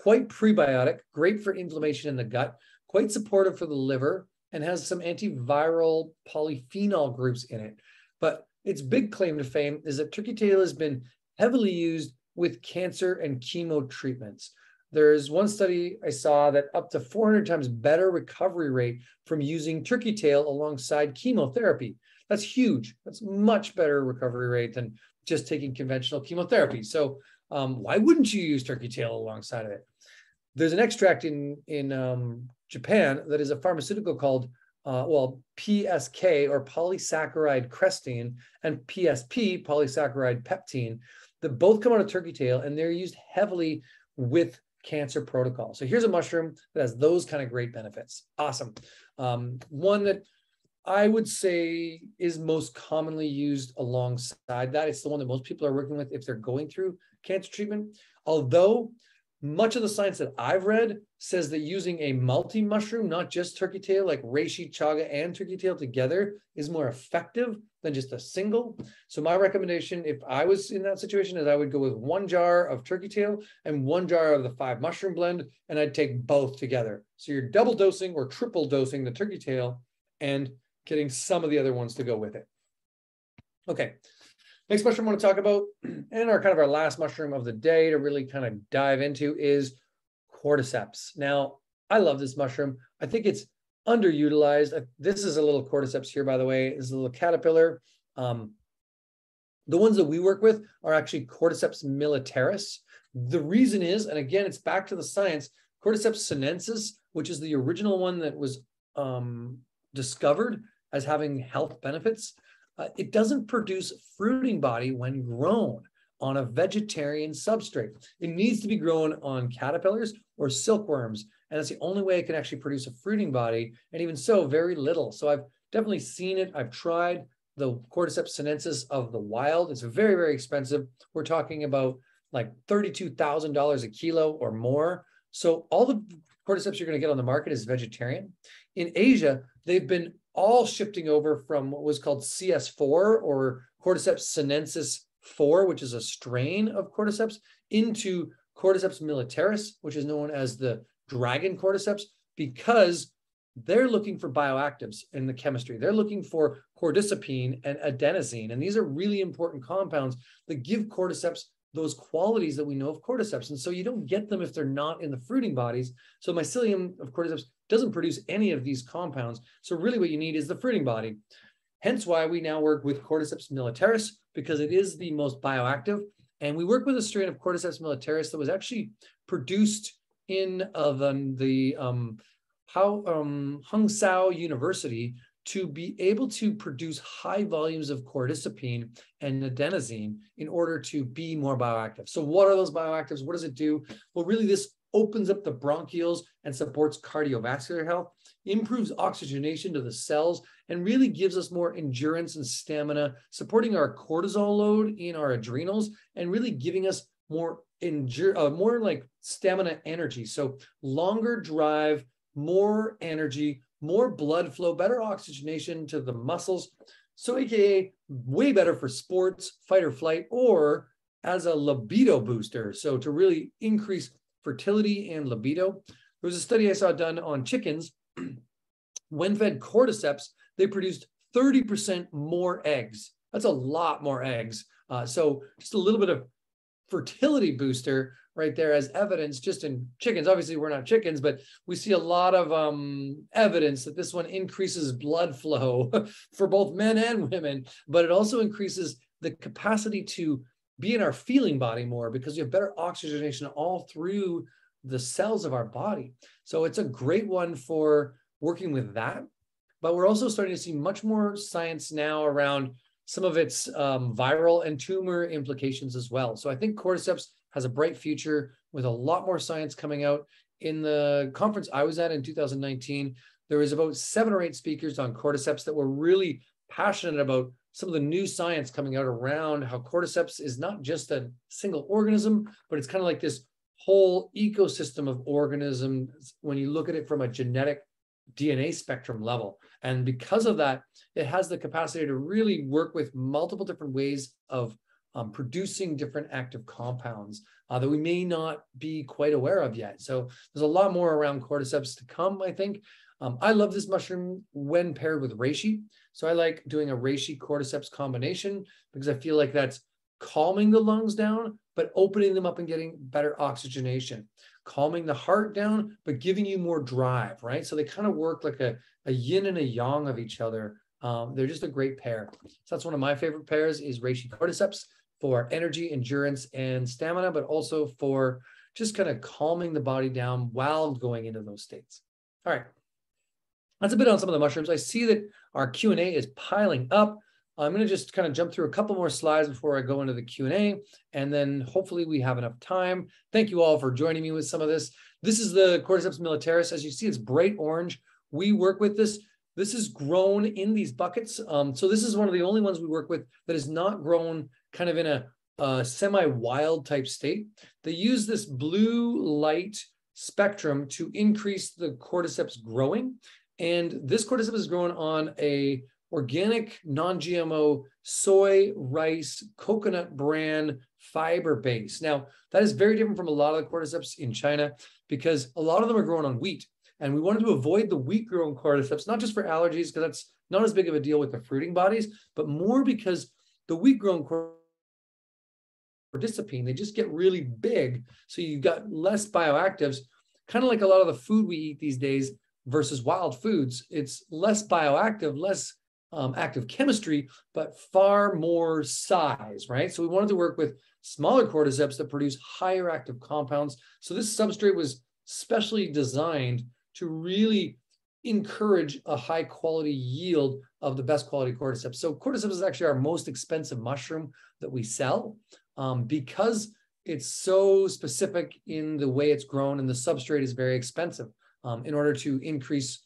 quite prebiotic, great for inflammation in the gut, quite supportive for the liver, and has some antiviral polyphenol groups in it. But its big claim to fame is that turkey tail has been heavily used with cancer and chemo treatments. There's one study I saw that up to four hundred times better recovery rate from using turkey tail alongside chemotherapy. That's huge. That's much better recovery rate than just taking conventional chemotherapy. So um, why wouldn't you use turkey tail alongside of it? There's an extract in, in um, Japan that is a pharmaceutical called, uh, well, P S K or polysaccharide crestine and P S P, polysaccharide peptine, that both come out of turkey tail, and they're used heavily with cancer protocol. So here's a mushroom that has those kind of great benefits. Awesome. Um, one that I would say is most commonly used alongside that. It's the one that most people are working with if they're going through cancer treatment. Although much of the science that I've read says that using a multi-mushroom, not just turkey tail, like reishi, chaga, and turkey tail together is more effective than just a single. So my recommendation, if I was in that situation, is I would go with one jar of turkey tail and one jar of the five mushroom blend, and I'd take both together. So you're double dosing or triple dosing the turkey tail and getting some of the other ones to go with it. Okay, next mushroom I want to talk about, and our kind of our last mushroom of the day to really kind of dive into, is cordyceps. Now, I love this mushroom. I think it's underutilized. This is a little cordyceps here, by the way. This is a little caterpillar. Um, the ones that we work with are actually Cordyceps militaris. The reason is, and again, it's back to the science, Cordyceps sinensis, which is the original one that was um, discovered as having health benefits, uh, it doesn't produce fruiting body when grown on a vegetarian substrate. It needs to be grown on caterpillars or silkworms, and that's the only way it can actually produce a fruiting body, and even so, very little. So I've definitely seen it. I've tried the Cordyceps sinensis of the wild. It's very, very expensive. We're talking about like thirty-two thousand dollars a kilo or more. So all the cordyceps you're going to get on the market is vegetarian. In Asia, they've been all shifting over from what was called C S four or Cordyceps sinensis four, which is a strain of cordyceps, into Cordyceps militaris, which is known as the dragon cordyceps, because they're looking for bioactives in the chemistry. They're looking for cordycepin and adenosine, and these are really important compounds that give cordyceps those qualities that we know of cordyceps. And so you don't get them if they're not in the fruiting bodies. So mycelium of cordyceps doesn't produce any of these compounds. So really what you need is the fruiting body. Hence why we now work with Cordyceps militaris, because it is the most bioactive. And we work with a strain of Cordyceps militaris that was actually produced in uh, the, the um, how, um, Hung Sao University to be able to produce high volumes of cordycepin and adenosine in order to be more bioactive. So what are those bioactives? What does it do? Well, really this opens up the bronchioles and supports cardiovascular health, improves oxygenation to the cells, and really gives us more endurance and stamina, supporting our cortisol load in our adrenals and really giving us more endure, uh, more like stamina energy. So longer drive, more energy, more blood flow, better oxygenation to the muscles. So A K A way better for sports, fight or flight, or as a libido booster. So to really increase fertility and libido. There was a study I saw done on chickens. When fed cordyceps, they produced thirty percent more eggs. That's a lot more eggs. Uh, so just a little bit of fertility booster right there as evidence just in chickens. Obviously, we're not chickens, but we see a lot of um, evidence that this one increases blood flow for both men and women, but it also increases the capacity to be in our feeling body more because we have better oxygenation all through the cells of our body. So it's a great one for working with that. But we're also starting to see much more science now around some of its um, viral and tumor implications as well. So I think cordyceps has a bright future with a lot more science coming out. In the conference I was at in two thousand nineteen, there was about seven or eight speakers on cordyceps that were really passionate about some of the new science coming out around how cordyceps is not just a single organism, but it's kind of like this whole ecosystem of organisms when you look at it from a genetic D N A spectrum level. And because of that, it has the capacity to really work with multiple different ways of um, producing different active compounds uh, that we may not be quite aware of yet. So there's a lot more around cordyceps to come, I think. Um, I love this mushroom when paired with reishi. So I like doing a reishi cordyceps combination because I feel like that's calming the lungs down, but opening them up and getting better oxygenation. calming the heart down, but giving you more drive, right? So they kind of work like a, a yin and a yang of each other. Um, they're just a great pair. So that's one of my favorite pairs is Reishi Cordyceps for energy, endurance, and stamina, but also for just kind of calming the body down while going into those states. All right. That's a bit on some of the mushrooms. I see that our Q and A is piling up. I'm going to just kind of jump through a couple more slides before I go into the Q and A, and then hopefully we have enough time. Thank you all for joining me with some of this. This is the Cordyceps militaris. As you see, it's bright orange. We work with this. This is grown in these buckets. Um, so this is one of the only ones we work with that is not grown kind of in a, a semi-wild type state. They use this blue light spectrum to increase the Cordyceps growing. And this Cordyceps is grown on a organic, non-G M O, soy, rice, coconut bran, fiber base. Now, that is very different from a lot of the Cordyceps in China because a lot of them are grown on wheat. And we wanted to avoid the wheat-grown Cordyceps, not just for allergies, because that's not as big of a deal with the fruiting bodies, but more because the wheat-grown Cordycepine, they just get really big. So you've got less bioactives, kind of like a lot of the food we eat these days versus wild foods. It's less bioactive, less um, active chemistry, but far more size, right? So we wanted to work with smaller Cordyceps that produce higher active compounds. So this substrate was specially designed to really encourage a high quality yield of the best quality Cordyceps. So Cordyceps is actually our most expensive mushroom that we sell um, because it's so specific in the way it's grown and the substrate is very expensive. Um, in order to increase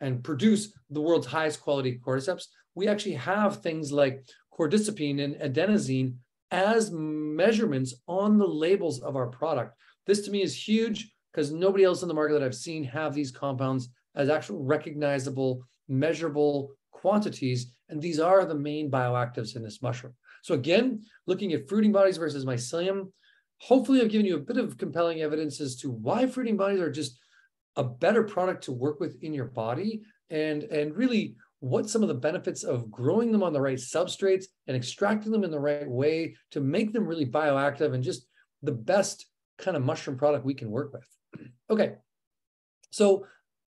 and produce the world's highest quality Cordyceps, we actually have things like cordycepine and adenosine as measurements on the labels of our product. This to me is huge because nobody else in the market that I've seen have these compounds as actual recognizable, measurable quantities. And these are the main bioactives in this mushroom. So again, looking at fruiting bodies versus mycelium, hopefully I've given you a bit of compelling evidence as to why fruiting bodies are just a better product to work with in your body, and, and really what some of the benefits of growing them on the right substrates and extracting them in the right way to make them really bioactive and just the best kind of mushroom product we can work with. Okay, so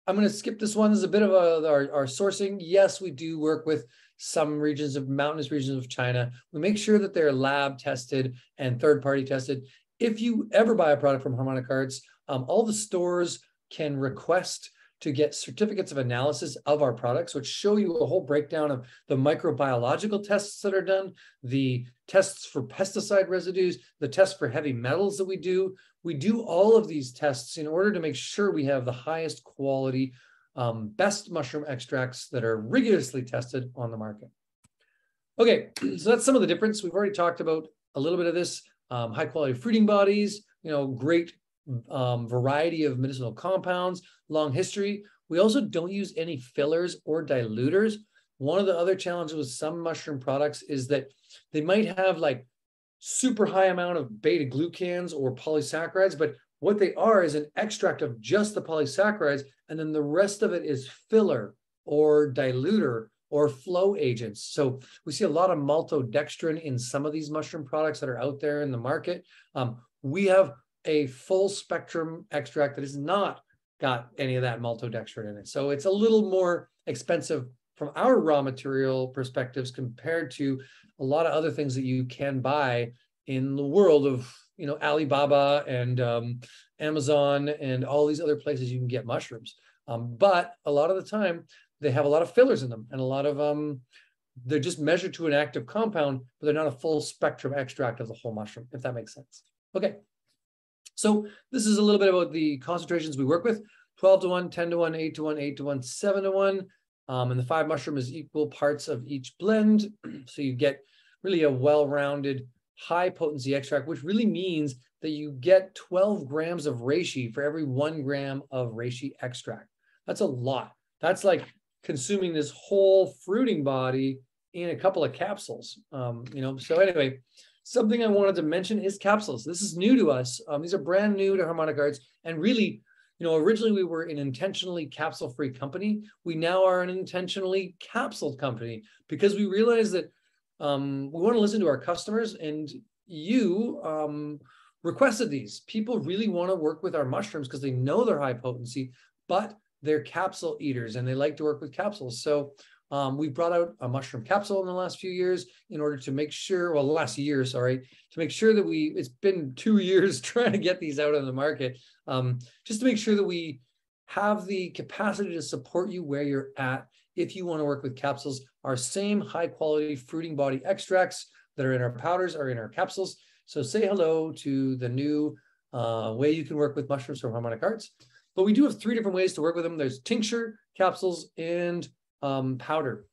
I'm going to skip this one. This is a bit of a, our, our sourcing. Yes, we do work with some regions of mountainous regions of China. We make sure that they're lab tested and third-party tested. If you ever buy a product from Harmonic Arts, um, all the stores can request to get certificates of analysis of our products, which show you a whole breakdown of the microbiological tests that are done, the tests for pesticide residues, the tests for heavy metals that we do. We do all of these tests in order to make sure we have the highest quality, um, best mushroom extracts that are rigorously tested on the market. Okay, so that's some of the difference. We've already talked about a little bit of this, um, high quality fruiting bodies, you know, great Um, variety of medicinal compounds, long history. We also don't use any fillers or diluters. One of the other challenges with some mushroom products is that they might have like super high amount of beta glucans or polysaccharides, but what they are is an extract of just the polysaccharides, and then the rest of it is filler or diluter or flow agents. So we see a lot of maltodextrin in some of these mushroom products that are out there in the market. Um, we have a full spectrum extract that has not got any of that maltodextrin in it. So it's a little more expensive from our raw material perspectives compared to a lot of other things that you can buy in the world of, you know, Alibaba and um, Amazon and all these other places you can get mushrooms. Um, but a lot of the time they have a lot of fillers in them and a lot of, um, they're just measured to an active compound, but they're not a full spectrum extract of the whole mushroom, if that makes sense. Okay. So this is a little bit about the concentrations we work with, twelve to one, ten to one, eight to one, eight to one, seven to one, um, and the five mushroom is equal parts of each blend. So you get really a well-rounded, high-potency extract, which really means that you get twelve grams of reishi for every one gram of reishi extract. That's a lot. That's like consuming this whole fruiting body in a couple of capsules, um, you know, so anyway. Something I wanted to mention is capsules. This is new to us. Um, these are brand new to Harmonic Arts. And really, you know, originally we were an intentionally capsule-free company. We now are an intentionally capsule company because we realize that um, we want to listen to our customers, and you um, requested these. People really want to work with our mushrooms because they know they're high potency, but they're capsule eaters and they like to work with capsules. So um, we brought out a mushroom capsule in the last few years in order to make sure, well, the last year, sorry, to make sure that we, it's been two years trying to get these out on the market, um, just to make sure that we have the capacity to support you where you're at. If you want to work with capsules, our same high quality fruiting body extracts that are in our powders are in our capsules. So say hello to the new uh, way you can work with mushrooms from Harmonic Arts. But we do have three different ways to work with them. There's tincture, capsules, and um, powder.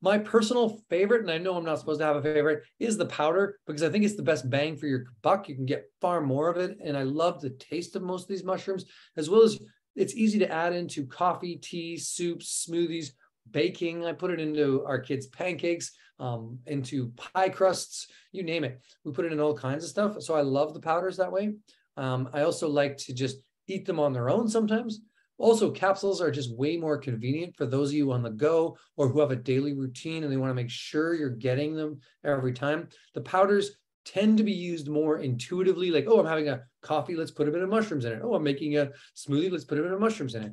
My personal favorite, and I know I'm not supposed to have a favorite, is the powder, because I think it's the best bang for your buck. You can get far more of it. And I love the taste of most of these mushrooms, as well as it's easy to add into coffee, tea, soups, smoothies, baking. I put it into our kids' pancakes, um, into pie crusts, you name it. We put it in all kinds of stuff. So I love the powders that way. Um, I also like to just eat them on their own sometimes. Also, capsules are just way more convenient for those of you on the go or who have a daily routine and they want to make sure you're getting them every time. The powders tend to be used more intuitively, like, oh, I'm having a coffee, let's put a bit of mushrooms in it. Oh, I'm making a smoothie, let's put a bit of mushrooms in it.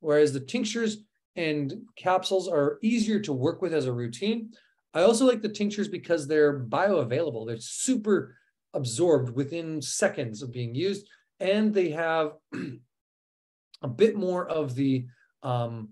Whereas the tinctures and capsules are easier to work with as a routine. I also like the tinctures because they're bioavailable. They're super absorbed within seconds of being used, and they have a bit more of the um,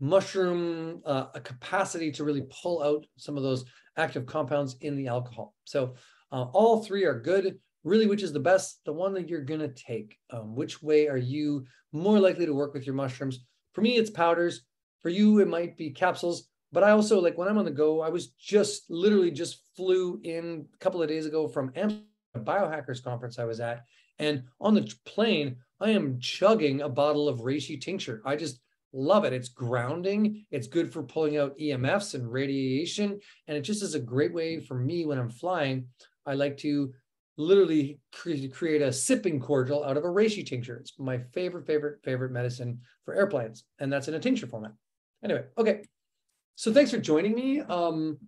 mushroom uh, capacity to really pull out some of those active compounds in the alcohol. So uh, all three are good. Really, which is the best? The one that you're going to take. Um, which way are you more likely to work with your mushrooms? For me, it's powders. For you, it might be capsules. But I also, like when I'm on the go, I was just literally just flew in a couple of days ago from Amsterdam, a biohackers conference I was at. And on the plane, I am chugging a bottle of Reishi tincture. I just love it. It's grounding. It's good for pulling out E M Fs and radiation. And it just is a great way for me when I'm flying. I like to literally cre- create a sipping cordial out of a Reishi tincture. It's my favorite, favorite, favorite medicine for airplanes. And that's in a tincture format. Anyway, okay. So thanks for joining me. Um,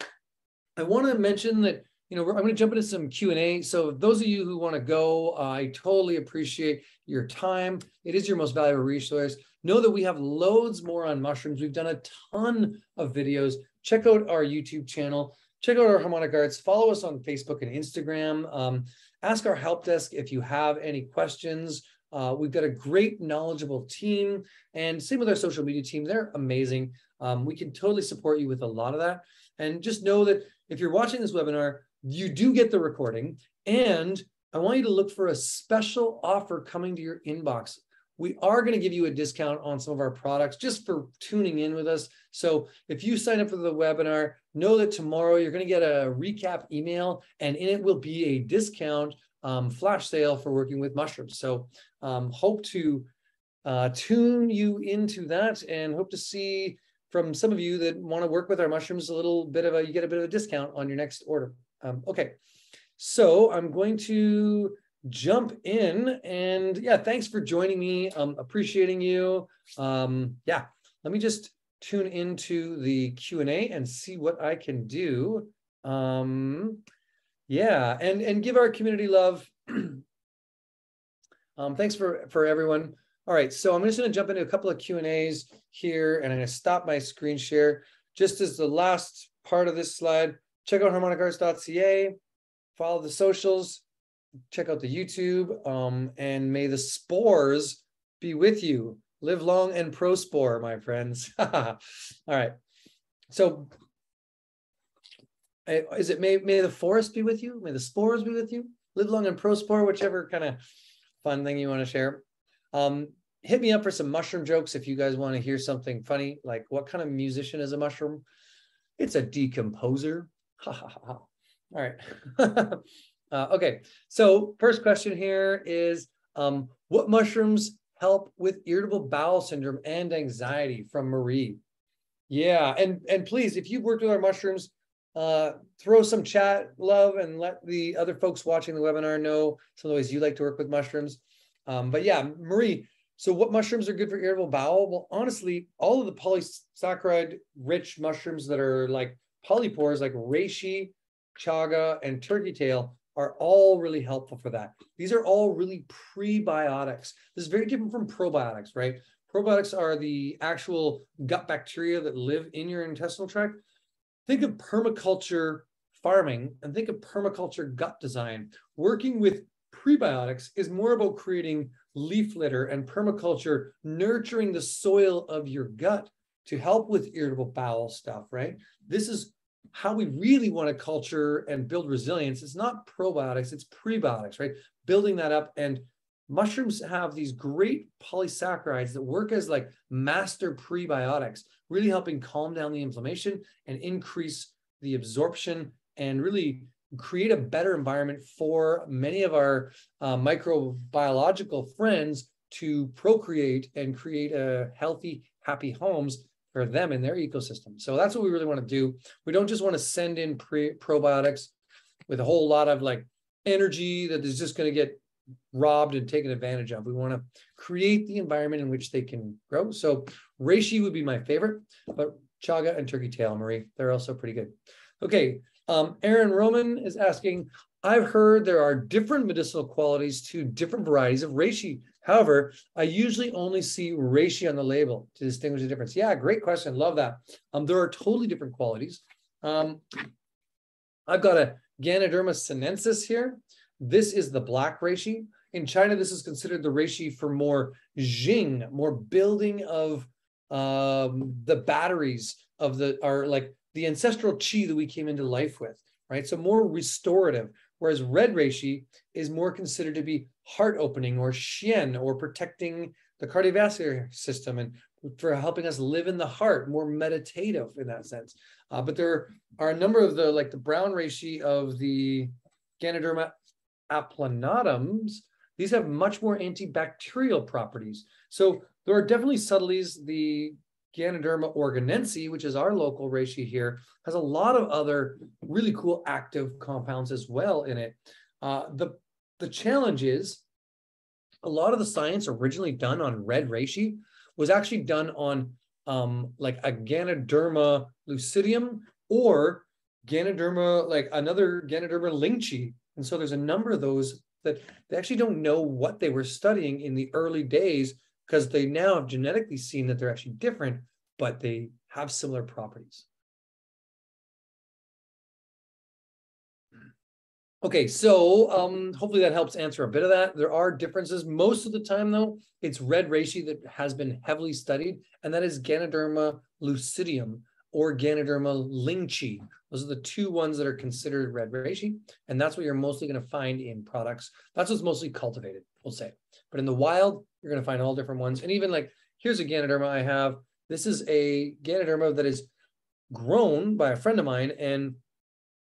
I want to mention that, you know, I'm going to jump into some Q and A. So those of you who want to go, uh, I totally appreciate your time. It is your most valuable resource. Know that we have loads more on mushrooms. We've done a ton of videos. Check out our YouTube channel. Check out our Harmonic Arts. Follow us on Facebook and Instagram. Um, ask our help desk if you have any questions. Uh, we've got a great, knowledgeable team. And same with our social media team. They're amazing. Um, we can totally support you with a lot of that. And just know that if you're watching this webinar, you do get the recording. And I want you to look for a special offer coming to your inbox. We are going to give you a discount on some of our products just for tuning in with us. So if you sign up for the webinar, know that tomorrow you're going to get a recap email, and in it will be a discount um, flash sale for working with mushrooms. So um, hope to uh, tune you into that, and hope to see from some of you that want to work with our mushrooms, a little bit of a, you get a bit of a discount on your next order. Um, okay, so I'm going to jump in, and yeah, thanks for joining me. Um, appreciating you. Um, yeah, let me just tune into the Q and A and see what I can do. Um, yeah, and and give our community love. um, thanks for for everyone. All right, so I'm just going to jump into a couple of Q and A's here, and I'm going to stop my screen share. Just as the last part of this slide, check out harmonic arts dot c a, follow the socials, check out the YouTube, um, and may the spores be with you. Live long and prospore, my friends. All right, so is it may, may the forest be with you? May the spores be with you? Live long and prospore, whichever kind of fun thing you want to share. Um, hit me up for some mushroom jokes if you guys want to hear something funny, like what kind of musician is a mushroom? It's a decomposer. Ha ha ha, ha. All right. uh, okay. So first question here is, um, what mushrooms help with irritable bowel syndrome and anxiety, from Marie? Yeah. And, and please, if you've worked with our mushrooms, uh, throw some chat love and let the other folks watching the webinar know some of the ways you like to work with mushrooms. Um, but yeah, Marie, so what mushrooms are good for irritable bowel? Well, honestly, all of the polysaccharide-rich mushrooms that are like polypores, like reishi, chaga, and turkey tail, are all really helpful for that. These are all really prebiotics. This is very different from probiotics, right? Probiotics are the actual gut bacteria that live in your intestinal tract. Think of permaculture farming and think of permaculture gut design. Working with prebiotics is more about creating leaf litter and permaculture, nurturing the soil of your gut to help with irritable bowel stuff, right? This is how we really want to culture and build resilience. It's not probiotics, it's prebiotics, right? Building that up. And mushrooms have these great polysaccharides that work as like master prebiotics, really helping calm down the inflammation and increase the absorption and really create a better environment for many of our uh, microbiological friends to procreate and create a healthy, happy homes for them in their ecosystem. So that's what we really want to do. We don't just want to send in pre probiotics with a whole lot of like energy that is just going to get robbed and taken advantage of. We want to create the environment in which they can grow. So reishi would be my favorite, but chaga and turkey tail, Marie, they're also pretty good. Okay, um, Aaron Roman is asking, I've heard there are different medicinal qualities to different varieties of reishi. However, I usually only see reishi on the label to distinguish the difference. Yeah, great question. Love that. Um, there are totally different qualities. Um, I've got a Ganoderma sinensis here. This is the black reishi. In China, this is considered the reishi for more jing, more building of um, the batteries of the, are like the ancestral qi that we came into life with, right? So more restorative. Whereas red reishi is more considered to be heart opening or xian, or protecting the cardiovascular system and for helping us live in the heart, more meditative in that sense. Uh, but there are a number of the, like the brown reishi of the Ganoderma aplanatums. These have much more antibacterial properties. So there are definitely subtleties. The Ganoderma organensi, which is our local reishi here, has a lot of other really cool active compounds as well in it. Uh, the, the challenge is a lot of the science originally done on red reishi was actually done on um, like a Ganoderma lucidum or Ganoderma, like another Ganoderma lingzhi. And so there's a number of those that they actually don't know what they were studying in the early days, because they now have genetically seen that they're actually different, but they have similar properties. Okay, so um, hopefully that helps answer a bit of that. There are differences. Most of the time, though, it's red reishi that has been heavily studied, and that is Ganoderma lucidum or Ganoderma lingzhi. Those are the two ones that are considered red reishi, and that's what you're mostly going to find in products. That's what's mostly cultivated, we'll say. But in the wild, you're going to find all different ones. And even like, here's a Ganoderma I have. This is a Ganoderma that is grown by a friend of mine, and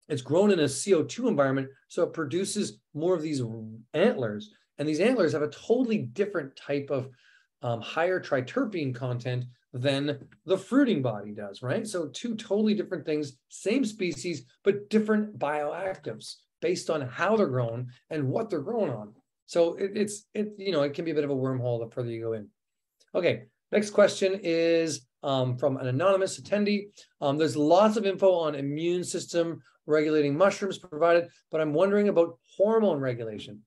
it's grown in a C O two environment. So it produces more of these antlers. And these antlers have a totally different type of um, higher triterpene content than the fruiting body does, right? So two totally different things, same species, but different bioactives based on how they're grown and what they're grown on. So it, it's, it, you know, it can be a bit of a wormhole the further you go in. Okay, next question is um, from an anonymous attendee. Um, there's lots of info on immune system regulating mushrooms provided, but I'm wondering about hormone regulation.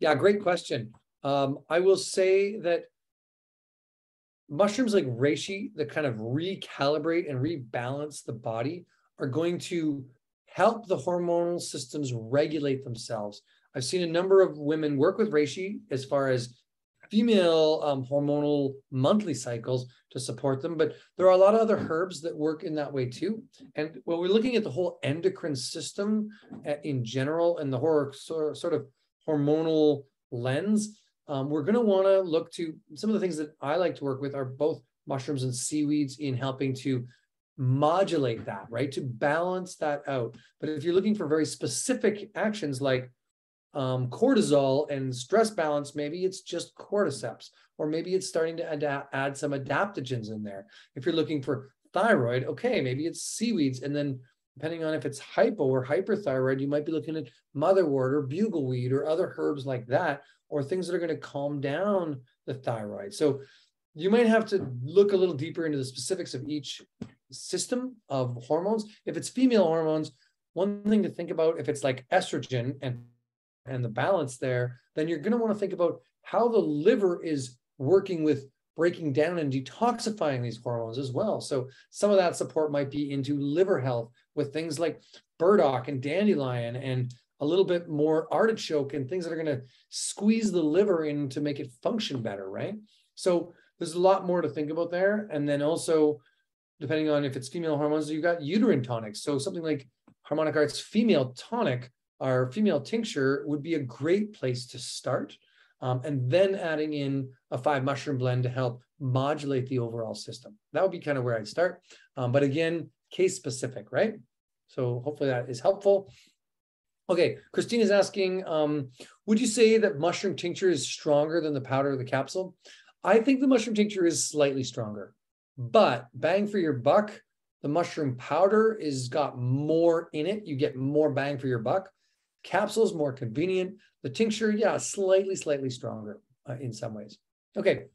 Yeah, great question. Um, I will say that mushrooms like reishi that kind of recalibrate and rebalance the body are going to help the hormonal systems regulate themselves. I've seen a number of women work with reishi as far as female um, hormonal monthly cycles to support them, but there are a lot of other herbs that work in that way too. And when we're looking at the whole endocrine system in general and the horror, sort of hormonal lens, um, we're going to want to look to some of the things that I like to work with are both mushrooms and seaweeds in helping to modulate that, right? To balance that out. But if you're looking for very specific actions like Um, cortisol and stress balance, maybe it's just cordyceps, or maybe it's starting to adapt, add some adaptogens in there. If you're looking for thyroid, okay, maybe it's seaweeds. And then depending on if it's hypo or hyperthyroid, you might be looking at motherwort or bugleweed or other herbs like that, or things that are going to calm down the thyroid. So you might have to look a little deeper into the specifics of each system of hormones. If it's female hormones, One thing to think about, if it's like estrogen and, and the balance there, then you're going to want to think about how the liver is working with breaking down and detoxifying these hormones as well. So some of that support might be into liver health with things like burdock and dandelion and a little bit more artichoke and things that are going to squeeze the liver in to make it function better, right? So there's a lot more to think about there. And then also, depending on if it's female hormones, you've got uterine tonics. So something like Harmonic Arts female tonic or female tincture would be a great place to start. Um, and then adding in a five mushroom blend to help modulate the overall system. That would be kind of where I'd start. Um, but again, case specific, right? So hopefully that is helpful. Okay, Christina's asking, um, would you say that mushroom tincture is stronger than the powder or the capsule? I think the mushroom tincture is slightly stronger, but bang for your buck, the mushroom powder is got more in it. You get more bang for your buck. Capsules, more convenient. The tincture, yeah, slightly, slightly stronger uh, in some ways. Okay,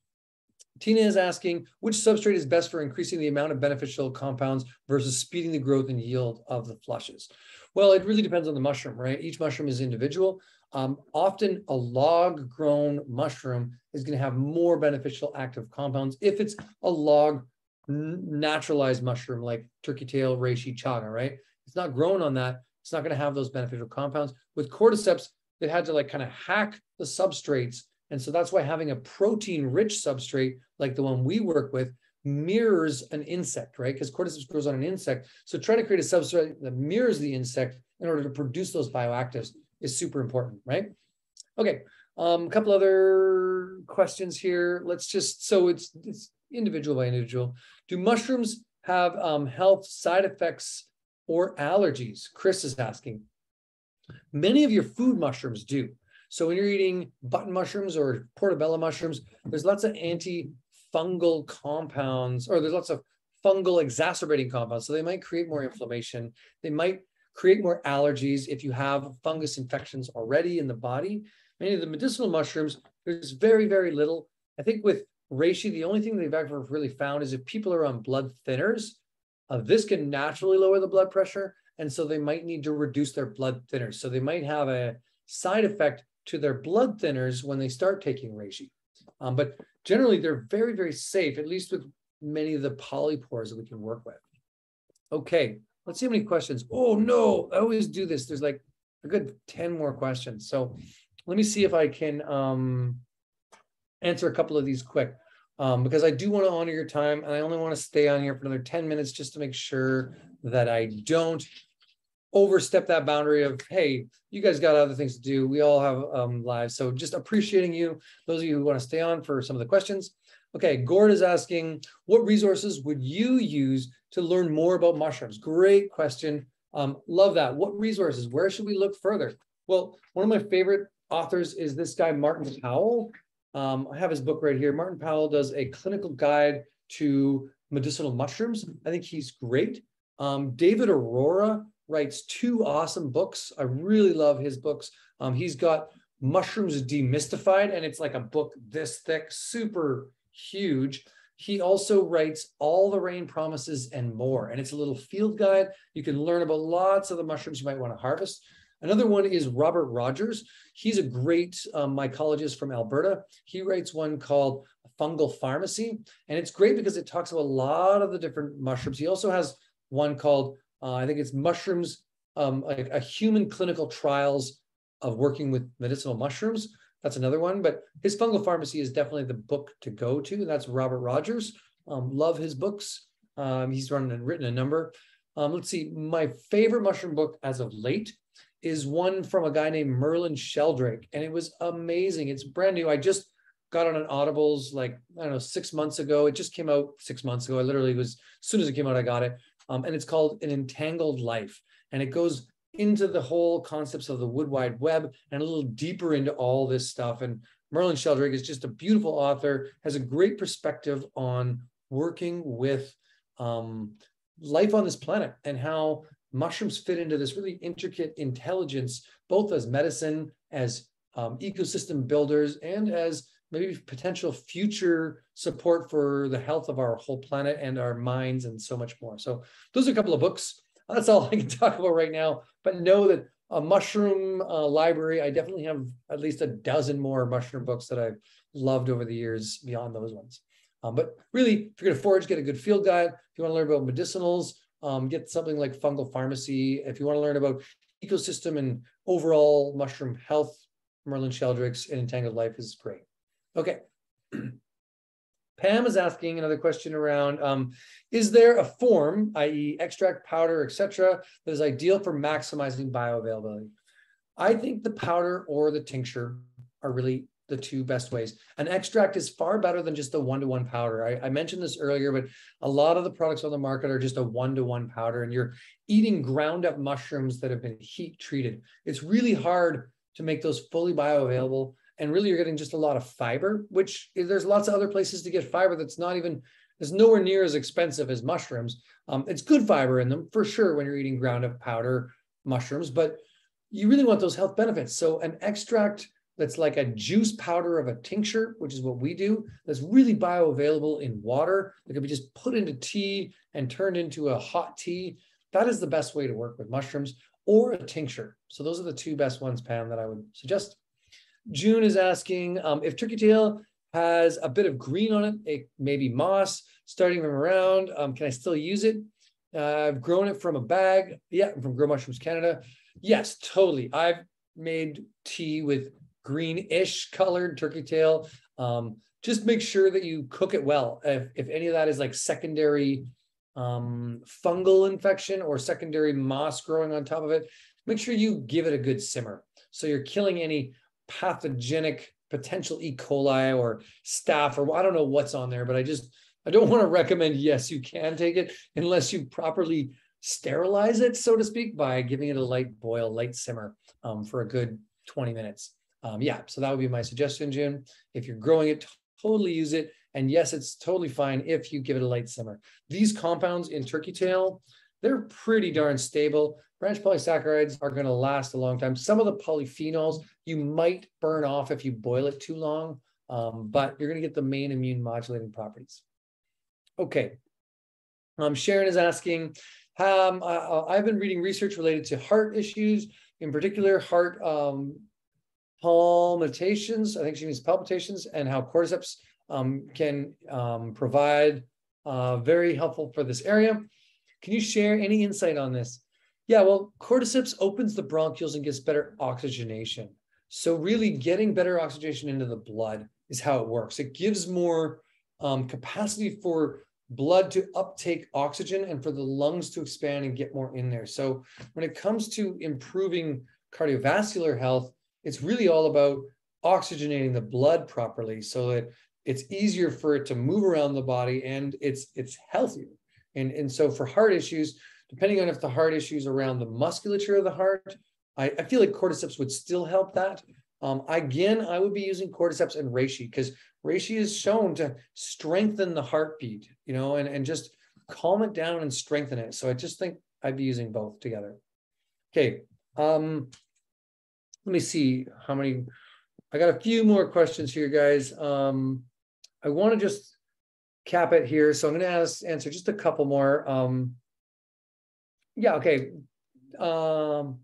Tina is asking, which substrate is best for increasing the amount of beneficial compounds versus speeding the growth and yield of the flushes? Well, it really depends on the mushroom, right? Each mushroom is individual. Um, often a log-grown mushroom is going to have more beneficial active compounds if it's a log-naturalized mushroom like turkey tail, reishi, chaga, right? It's not grown on that. It's not going to have those beneficial compounds. With cordyceps, they had to like kind of hack the substrates. And so that's why having a protein-rich substrate like the one we work with mirrors an insect, right? Because cordyceps grows on an insect. So trying to create a substrate that mirrors the insect in order to produce those bioactives is super important, right? Okay, um, a couple other questions here. Let's just, so it's, it's individual by individual. Do mushrooms have um, health side effects or allergies? Chris is asking. Many of your food mushrooms do. So when you're eating button mushrooms or portobello mushrooms, there's lots of antifungal compounds, or there's lots of fungal exacerbating compounds. So they might create more inflammation. They might create more allergies if you have fungus infections already in the body. Many of the medicinal mushrooms, there's very, very little. I think with reishi, the only thing they've ever really found is if people are on blood thinners, Uh, this can naturally lower the blood pressure, and so they might need to reduce their blood thinners. So they might have a side effect to their blood thinners when they start taking reishi. Um, but generally, they're very, very safe, at least with many of the polypores that we can work with. Okay, let's see how many questions. Oh, no, I always do this. There's like a good ten more questions. So let me see if I can um, answer a couple of these quick. Um, because I do want to honor your time, and I only want to stay on here for another ten minutes just to make sure that I don't overstep that boundary of, hey, you guys got other things to do. We all have um, lives. So just appreciating you, those of you who want to stay on for some of the questions. Okay, Gord is asking, what resources would you use to learn more about mushrooms? Great question. Um, love that. What resources? Where should we look further? Well, one of my favorite authors is this guy, Martin Powell. Um, I have his book right here. Martin Powell does a clinical guide to medicinal mushrooms. I think he's great. Um, David Arora writes two awesome books. I really love his books. Um, he's got Mushrooms Demystified, and it's like a book this thick, super huge. He also writes All the Rain Promises and More, and it's a little field guide. You can learn about lots of the mushrooms you might want to harvest. Another one is Robert Rogers. He's a great um, mycologist from Alberta. He writes one called Fungal Pharmacy, and it's great because it talks about a lot of the different mushrooms. He also has one called, uh, I think it's Mushrooms, um, like a Human Clinical Trials of Working with Medicinal Mushrooms. That's another one, but his Fungal Pharmacy is definitely the book to go to, and that's Robert Rogers. Um, love his books. Um, he's run and written a number. Um, let's see, my favorite mushroom book as of late is one from a guy named Merlin Sheldrake, and it was amazing. It's brand new. I just got on an Audibles like, I don't know, six months ago. It just came out six months ago. I literally was, as soon as it came out, I got it. Um, and it's called An Entangled Life. And it goes into the whole concepts of the wood wide web and a little deeper into all this stuff. And Merlin Sheldrake is just a beautiful author, has a great perspective on working with um, life on this planet and how mushrooms fit into this really intricate intelligence, both as medicine, as um, ecosystem builders, and as maybe potential future support for the health of our whole planet and our minds and so much more. So those are a couple of books. that's all I can talk about right now, but know that a mushroom uh, library, I definitely have at least a dozen more mushroom books that I've loved over the years beyond those ones. Um, but really, if you're going to forage, get a good field guide. If you want to learn about medicinals, um, get something like Fungal Pharmacy. If you want to learn about ecosystem and overall mushroom health, Merlin Sheldrake's and Entangled Life is great. Okay. Pam is asking another question around, um, is there a form, that is extract, powder, et cetera, that is ideal for maximizing bioavailability? I think the powder or the tincture are really the two best ways. An extract is far better than just the one-to-one powder. I, I mentioned this earlier, but a lot of the products on the market are just a one-to-one powder, and you're eating ground up mushrooms that have been heat treated. It's really hard to make those fully bioavailable. And really, you're getting just a lot of fiber, which there's lots of other places to get fiber that's not even, it's nowhere near as expensive as mushrooms. Um, it's good fiber in them for sure when you're eating ground up powder mushrooms, but you really want those health benefits. So an extract that's like a juice powder of a tincture, which is what we do, that's really bioavailable in water, that can be just put into tea and turned into a hot tea. That is the best way to work with mushrooms, or a tincture. So those are the two best ones, Pam, that I would suggest. June is asking, um, if turkey tail has a bit of green on it, it may be moss starting from around, um, can I still use it? Uh, I've grown it from a bag. Yeah, from Grow Mushrooms Canada. Yes, totally. I've made tea with greenish colored turkey tail. Um, just make sure that you cook it well. If, if any of that is like secondary um, fungal infection or secondary moss growing on top of it, make sure you give it a good simmer. So you're killing any pathogenic potential E. coli or staph, or I don't know what's on there, but I just, I don't want to recommend, yes, you can take it unless you properly sterilize it, so to speak, by giving it a light boil, light simmer um, for a good twenty minutes. Um, yeah, so that would be my suggestion, Jim. If you're growing it, totally use it. And yes, it's totally fine if you give it a light simmer. These compounds in turkey tail, they're pretty darn stable. Branch polysaccharides are going to last a long time. Some of the polyphenols you might burn off if you boil it too long, um, but you're going to get the main immune modulating properties. Okay. Um, Sharon is asking, um, I, I've been reading research related to heart issues, in particular heart um, palmitations, I think she means palpitations, and how cordyceps um, can um, provide uh, very helpful for this area. Can you share any insight on this? Yeah, well, cordyceps opens the bronchioles and gets better oxygenation. So really getting better oxygenation into the blood is how it works. It gives more um, capacity for blood to uptake oxygen and for the lungs to expand and get more in there. So when it comes to improving cardiovascular health, it's really all about oxygenating the blood properly so that it's easier for it to move around the body and it's, it's healthier. And, and so for heart issues, depending on if the heart issues around the musculature of the heart, I, I feel like cordyceps would still help that. Um, again, I would be using cordyceps and reishi because reishi is shown to strengthen the heartbeat, you know, and, and just calm it down and strengthen it. So I just think I'd be using both together. Okay. Um, let me see how many, I got a few more questions here, guys. Um, I want to just cap it here. So I'm going to ask, answer just a couple more. Um, Yeah, okay. Um,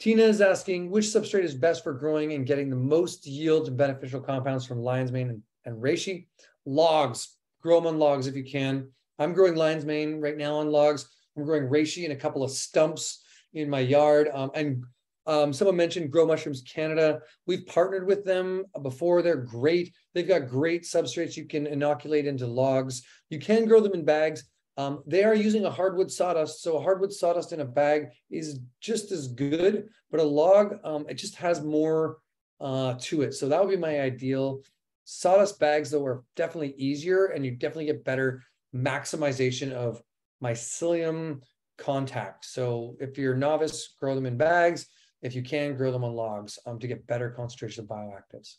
Tina is asking, which substrate is best for growing and getting the most yield and beneficial compounds from lion's mane and, and reishi? Logs. Grow them on logs if you can. I'm growing lion's mane right now on logs. I'm growing reishi in a couple of stumps in my yard. Um, and um, someone mentioned Grow Mushrooms Canada. We've partnered with them before. They're great. They've got great substrates you can inoculate into logs. You can grow them in bags. Um, they are using a hardwood sawdust, so hardwood sawdust in a bag is just as good, but a log, um, it just has more uh, to it. So that would be my ideal. Sawdust bags, though, are definitely easier, and you definitely get better maximization of mycelium contact. So if you're novice, grow them in bags. If you can, grow them on logs um, to get better concentration of bioactives.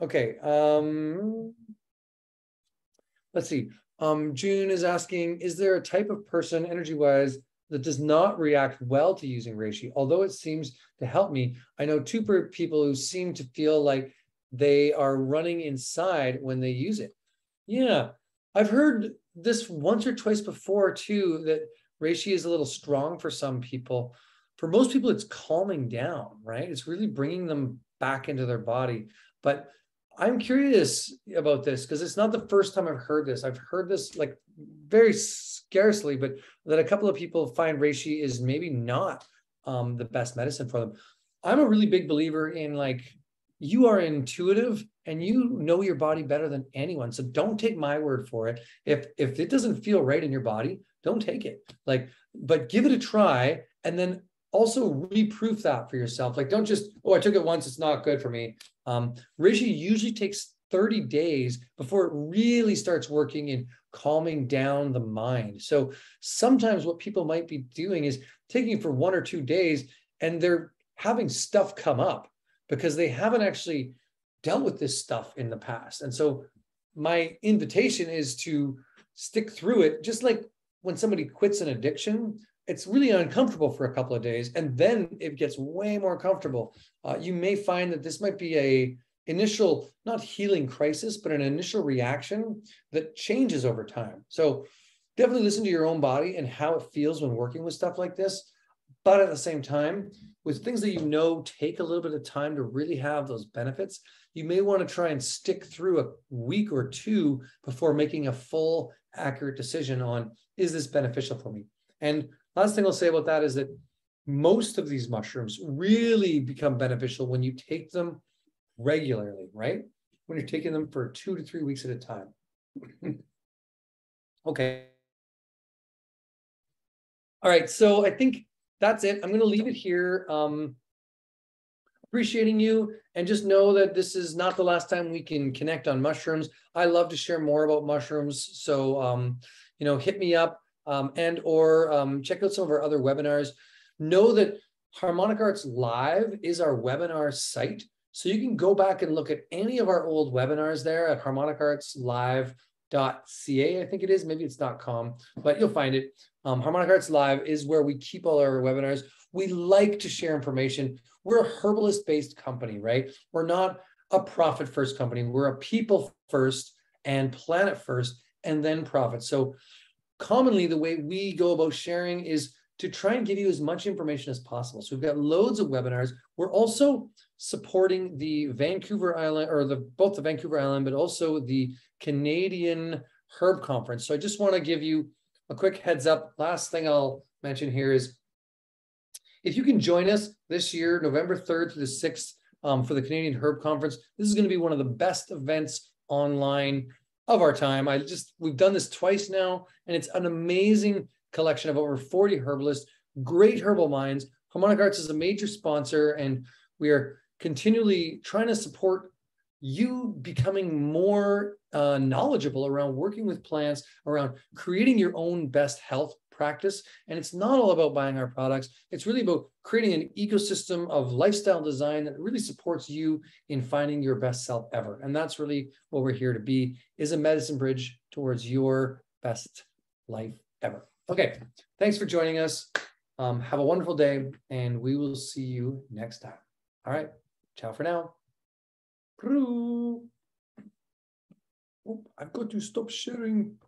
Okay. Um, let's see. Um, June is asking, is there a type of person, energy-wise, that does not react well to using reishi? Although it seems to help me, I know two people who seem to feel like they are running inside when they use it. Yeah, I've heard this once or twice before, too, that Reishi is a little strong for some people. For most people, it's calming down, right? It's really bringing them back into their body. But I'm curious about this because it's not the first time I've heard this. I've heard this like very scarcely, but that a couple of people find Reishi is maybe not um, the best medicine for them. I'm a really big believer in like, you are intuitive and you know your body better than anyone. So don't take my word for it. If, if it doesn't feel right in your body, don't take it. Like, but give it a try. And then also reproof that for yourself. Like, don't just, oh, I took it once, it's not good for me. Um, Reishi usually takes thirty days before it really starts working in calming down the mind. So sometimes what people might be doing is taking it for one or two days and they're having stuff come up because they haven't actually dealt with this stuff in the past. And so my invitation is to stick through it. Just like when somebody quits an addiction, it's really uncomfortable for a couple of days, and then it gets way more comfortable. Uh, you may find that this might be a initial, not healing crisis, but an initial reaction that changes over time. So definitely listen to your own body and how it feels when working with stuff like this. But at the same time, with things that you know take a little bit of time to really have those benefits, you may want to try and stick through a week or two before making a full, accurate decision on, is this beneficial for me? And last thing I'll say about that is that most of these mushrooms really become beneficial when you take them regularly, right? When you're taking them for two to three weeks at a time. Okay. All right, so I think that's it. I'm going to leave it here. Um, appreciating you, and just know that this is not the last time we can connect on mushrooms. I love to share more about mushrooms, so um, you know, hit me up. Um, and or um, check out some of our other webinars. Know that Harmonic Arts Live is our webinar site. So you can go back and look at any of our old webinars there at harmonic arts live dot c a, I think it is. Maybe it's .com, but you'll find it. Um, Harmonic Arts Live is where we keep all our webinars. We like to share information. We're a herbalist-based company, right? We're not a profit-first company. We're a people-first and planet-first and then profit. So commonly, the way we go about sharing is to try and give you as much information as possible. So we've got loads of webinars. We're also supporting the Vancouver Island, or the both the Vancouver Island, but also the Canadian Herb Conference. So I just want to give you a quick heads up. Last thing I'll mention here is, if you can join us this year, November third through the sixth, um, for the Canadian Herb Conference, this is going to be one of the best events online of our time. I just, we've done this twice now, and it's an amazing collection of over forty herbalists, great herbal minds. Harmonic Arts is a major sponsor, and we are continually trying to support you becoming more uh, knowledgeable around working with plants, around creating your own best health practice. And it's not all about buying our products. It's really about creating an ecosystem of lifestyle design that really supports you in finding your best self ever. And that's really what we're here to be, is a medicine bridge towards your best life ever. Okay, thanks for joining us. Um, have a wonderful day, and we will see you next time. All right, ciao for now. Oh, I've got to stop sharing.